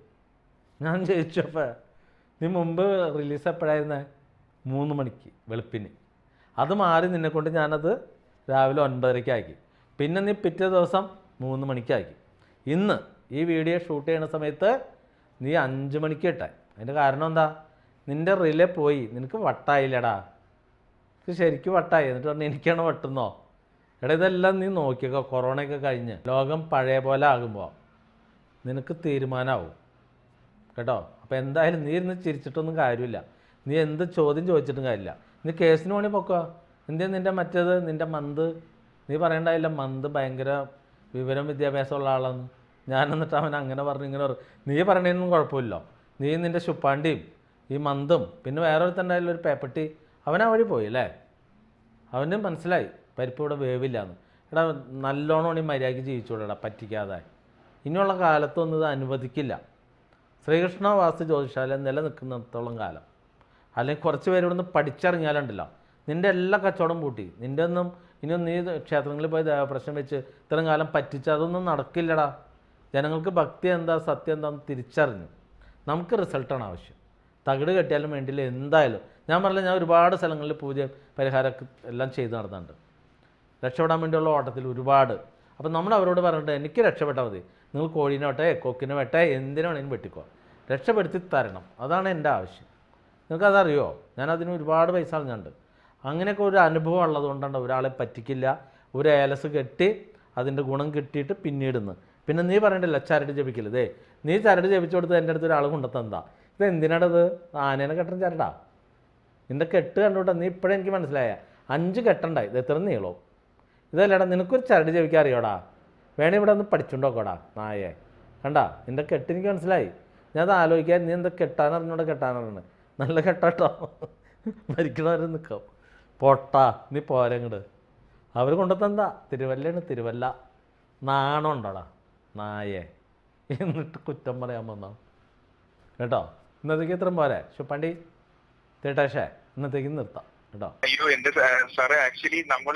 ഞാൻ ജയിച്ചപ്പോൾ നീ മുമ്പ് റിലീസ് എപ്പോഴായിരുന്നേ? മൂന്ന് മണിക്ക് വെളുപ്പിന്. അത് മാറി നിന്നെക്കൊണ്ട് ഞാനത് രാവിലെ ഒൻപതരയ്ക്കാക്കി. പിന്നെ നീ പിറ്റേ ദിവസം മൂന്ന് മണിക്കാക്കി. ഇന്ന് ഈ വീഡിയോ ഷൂട്ട് ചെയ്യുന്ന സമയത്ത് നീ അഞ്ച് മണിക്ക് ഇട്ടേ. അതിൻ്റെ കാരണം എന്താ? നിൻ്റെ റിലേ പോയി. നിനക്ക് വട്ടായില്ലടാ. നിനക്ക് ശരിക്കും വട്ടായി. എന്നിട്ട് പറഞ്ഞാൽ എനിക്കാണ് വട്ടുന്നോ? എടാ ഇതെല്ലാം നീ നോക്കിയേക്കോ. കൊറോണയൊക്കെ കഴിഞ്ഞ് ലോകം പഴയ പോലെ ആകുമ്പോൾ നിനക്ക് തീരുമാനമാവും കേട്ടോ. അപ്പോൾ എന്തായാലും നീ ഇരുന്ന് ചിരിച്ചിട്ടൊന്നും കാര്യമില്ല. നീ എന്ത് ചോദ്യം ചോദിച്ചിട്ടും കാര്യമില്ല. നീ കേസിന് വേണി പൊക്കോ. എന്തിയാ നിൻ്റെ മറ്റേത്, നിൻ്റെ മന്ത് നീ പറയണ്ടായില്ല. മന്ത് ഭയങ്കര വിവരം വിദ്യാഭ്യാസമുള്ള ആളാണ്. ഞാൻ എന്നിട്ട് അവൻ അങ്ങനെ പറഞ്ഞു ഇങ്ങനെ പറഞ്ഞു. നീ പറയണേന്നും കുഴപ്പമില്ലോ. നീ നിൻ്റെ ശുപ്പാണ്ടിയും ഈ മന്തും പിന്നെ വേറൊരുത്തണ്ടായാലും ഒരു പേപ്പട്ടി അവനാ വഴി പോയി അല്ലേ. അവന് മനസ്സിലായി പരിപ്പ് ഇവിടെ വേവില്ലാന്ന്. എടാ നല്ലോണം ഈ മര്യാദയ്ക്ക് ജീവിച്ചോടാ, പറ്റിക്കാതെ. ഇനിയുള്ള കാലത്തൊന്നും ഇത് അനുവദിക്കില്ല. ശ്രീകൃഷ്ണ വാസ്തു ജ്യോതിശാല നിലനിൽക്കുന്നിടത്തോളം കാലം. അല്ലെങ്കിൽ കുറച്ച് പേര് ഇവിടെ നിന്ന് പഠിച്ചിറങ്ങിയാലുണ്ടല്ലോ നിൻ്റെ എല്ലാ കച്ചവടം പൂട്ടി. നിൻ്റെ ഒന്നും ഇനിയും നീ ക്ഷേത്രങ്ങളിൽ പോയി പ്രശ്നം വെച്ച് ഇത്രയും കാലം പറ്റിച്ച് അതൊന്നും നടക്കില്ലടാ. ജനങ്ങൾക്ക് ഭക്തി എന്താ, സത്യം എന്താന്ന് തിരിച്ചറിഞ്ഞു. നമുക്ക് റിസൾട്ടാണ് ആവശ്യം. തകിട് കെട്ടിയാലും വേണ്ടിയില്ല. എന്തായാലും ഞാൻ പറഞ്ഞില്ല, ഞാൻ ഒരുപാട് സ്ഥലങ്ങളിൽ പൂജ പരിഹാരമൊക്കെ എല്ലാം ചെയ്ത് നടന്നിട്ടുണ്ട് രക്ഷപ്പെടാൻ വേണ്ടിയുള്ള ഓട്ടത്തിൽ ഒരുപാട്. അപ്പം നമ്മൾ അവരോട് പറഞ്ഞിട്ട് എനിക്ക് രക്ഷപ്പെട്ടാൽ മതി. നിങ്ങൾ കോഴീനെ വെട്ടേ, കൊക്കിനെ വെട്ടേ, എന്തിനാണെങ്കിലും വെട്ടിക്കോ, രക്ഷപ്പെടുത്തി തരണം. അതാണ് എൻ്റെ ആവശ്യം. നിങ്ങൾക്കതറിയോ? ഞാനതിന് ഒരുപാട് പൈസ കളഞ്ഞുണ്ട്. അങ്ങനെയൊക്കെ ഒരു അനുഭവം ഉള്ളതുകൊണ്ടാണ് ഒരാളെ പറ്റിക്കില്ല. ഒരു ഏലസ് കെട്ടി അതിൻ്റെ ഗുണം കിട്ടിയിട്ട് പിന്നീടുന്ന് പിന്നെ നീ പറയണ്ടല്ലോ ചരട് ജപിക്കരുതേ. നീ ചരട് ജപിച്ചു കൊടുത്ത് എൻ്റെ അടുത്ത് ഒരാൾ കൊണ്ടെത്തന്താ? ഇത് എന്തിനാണത്? ആനേനെ കെട്ടണം ചരടാ. നിൻ്റെ കെട്ട് കണ്ടോട്ടെ. നീ ഇപ്പോഴേ എനിക്ക് മനസ്സിലായ അഞ്ച് കെട്ടുണ്ടായി. ഇത് എത്ര നീളോ? ഇതല്ലേടാ നിനക്കൊരു ചരട് ജപിക്കാൻ അറിയോടാ? വേണേ ഇവിടെ ഒന്ന് പഠിച്ചുണ്ടോക്കോടാ നായേ. കണ്ടാ നിൻ്റെ കെട്ട് എനിക്ക് മനസ്സിലായി. ഞാൻ അത് ആലോചിക്കാൻ നീ എന്താ കെട്ടാനറിഞ്ഞോടെ കെട്ടാനറിഞ്ഞ് നല്ല കെട്ടാട്ടോ. മരിക്കണവരെ നിൽക്കാം. പൊട്ടാ നീ പോരങ്ങട്. അവർ കൊണ്ടെത്തന്താ? തിരുവല്ലയാണ്. തിരുവല്ല നാണം ഉണ്ടോടാ നായേ. എന്നിട്ട് കുറ്റം പറയാൻ വന്നോ കേട്ടോ. ഇന്നത്തേക്ക് ഇത്രയും പോരെ ശുപ്പാണ്ടി തേട്ടേഷേ. ഇന്നത്തേക്ക് നിർത്താം കേട്ടോ. അയ്യോ എന്റെ സാറേ, ആക്ച്വലി നമ്മൾ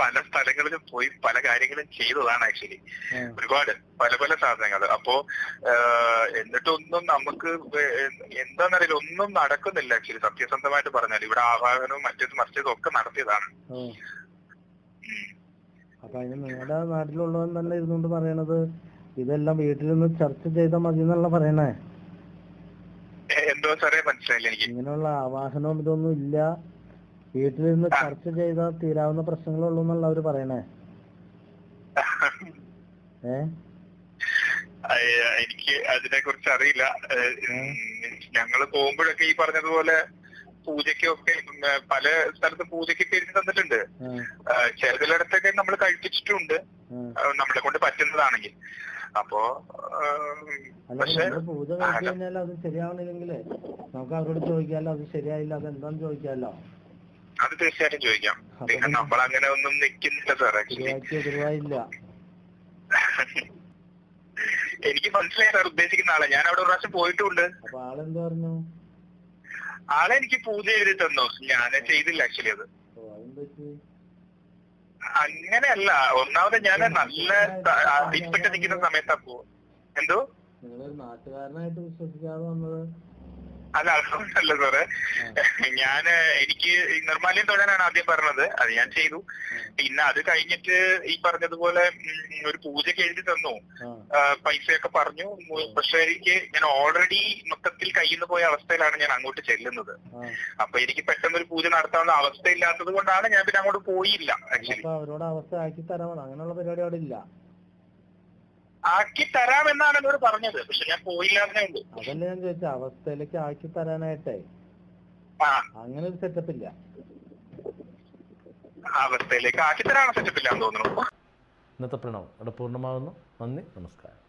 പല സ്ഥലങ്ങളിലും പോയി പല കാര്യങ്ങളും ചെയ്തതാണ്. ആക്ച്വലി ഒരുപാട് പല പല സാധനങ്ങൾ. അപ്പോ എന്നിട്ടൊന്നും നമുക്ക് എന്താന്നറിയില്ല, ഒന്നും നടക്കുന്നില്ല. ആക്ച്വലി സത്യസന്ധമായിട്ട് പറഞ്ഞാൽ ഇവിടെ ആവാഹനവും മറ്റേതും മറിച്ചതും ഒക്കെ നടത്തിയതാണ്. അപ്പൊ അതിന് നിങ്ങളുടെ നാട്ടിലുള്ളവൻ തന്നെ ഇരുന്നുകൊണ്ട് പറയണത് ഇതെല്ലാം വീട്ടിലൊന്ന് ചർച്ച ചെയ്താൽ മതി എന്നല്ല പറയണേ. എന്തോ സാറേ മനസ്സിലായില്ല എനിക്ക്. ഇങ്ങനെയുള്ള ആവാഹനവും ഇതൊന്നും ഇല്ല, വീട്ടിലിരുന്ന് ചർച്ച ചെയ്താൽ തീരാവുന്ന പ്രശ്നങ്ങളുള്ളൂ എന്നല്ല അവര് പറയണേ. എനിക്ക് അതിനെ കുറിച്ച് അറിയില്ല. ഞങ്ങള് പോകുമ്പോഴൊക്കെ ഈ പറഞ്ഞതുപോലെ പൂജയ്ക്കൊക്കെ പല സ്ഥലത്ത് പൂജയ്ക്കൊക്കെ എഴുതി തന്നിട്ടുണ്ട്. ചിലയിടത്തൊക്കെ നമ്മൾ കഴിപ്പിച്ചിട്ടുണ്ട് നമ്മളെ കൊണ്ട് പറ്റുന്നതാണെങ്കിൽ. അപ്പോ പക്ഷെ പൂജ കഴിച്ചു കഴിഞ്ഞാൽ അത് ശരിയാവണില്ലെങ്കിലേ നമുക്ക് അവരോട് ചോദിക്കാമല്ലോ. അത് ശരിയായില്ല അതെന്താന്ന് ചോദിക്കാമല്ലോ. അത് തീർച്ചയായിട്ടും ചോദിക്കാം. പിന്നെ നമ്മളങ്ങനെ ഒന്നും നിക്കുന്നില്ല സാർ. എനിക്ക് മനസ്സിലായി സാർ ഉദ്ദേശിക്കുന്ന ആളെ. ഞാൻ അവിടെ ഒരു പ്രാവശ്യം പോയിട്ടുണ്ട്. ആളെ എനിക്ക് പൂജ എഴുതി തന്നു. ഞാൻ ചെയ്തില്ല ആക്ച്വലി. അത് അങ്ങനെയല്ല. ഒന്നാമത് ഞാൻ നല്ല ഇഷ്ടപ്പെട്ട് നിൽക്കുന്ന സമയത്താ പോ. എന്തോ നാട്ടുകാരനായിട്ട് വിശ്വസിക്കാതെ വന്നത് അല്ല, അല്ല സാറേ. ഞാൻ എനിക്ക് നിർമ്മാല്യം തൊഴാനാണ് ആദ്യം പറഞ്ഞത്. അത് ഞാൻ ചെയ്തു. പിന്നെ അത് കഴിഞ്ഞിട്ട് ഈ പറഞ്ഞതുപോലെ ഒരു പൂജയ്ക്ക് എഴുതി തന്നു. പൈസയൊക്കെ പറഞ്ഞു. പക്ഷെ എനിക്ക് ഞാൻ ഓൾറെഡി മൊത്തത്തിൽ കയ്യിൽ നിന്ന് പോയ അവസ്ഥയിലാണ് ഞാൻ അങ്ങോട്ട് ചെല്ലുന്നത്. അപ്പൊ എനിക്ക് പെട്ടെന്ന് ഒരു പൂജ നടത്താവുന്ന അവസ്ഥ ഇല്ലാത്തത് കൊണ്ടാണ് ഞാൻ പിന്നെ അങ്ങോട്ട് പോയില്ല ആക്ച്വലി. അവരോട് അവസ്ഥ ആക്കി തരാമോ? അങ്ങനെയുള്ള പരിപാടി അവിടെ ഇല്ല. ആക്കി തരാമെന്നാണ് എന്നോട് പറഞ്ഞത്. പക്ഷെ ഞാൻ പോയില്ലാന്നേ ഉള്ളൂ. അതല്ലേ ഞാൻ ചോദിച്ച അവസ്ഥയിലേക്ക് ആക്കി തരാനായിട്ടേ അങ്ങനെ ഒരു സെറ്റപ്പില്ല. അവസ്ഥയിലേക്ക് ആക്കി തരാനുള്ള സെറ്റപ്പില്ലാന്ന് തോന്നുന്നു. ഇന്നത്തെ പ്രണവം ഇവിടെ പൂർണ്ണമാകുന്നു. നന്ദി, നമസ്കാരം.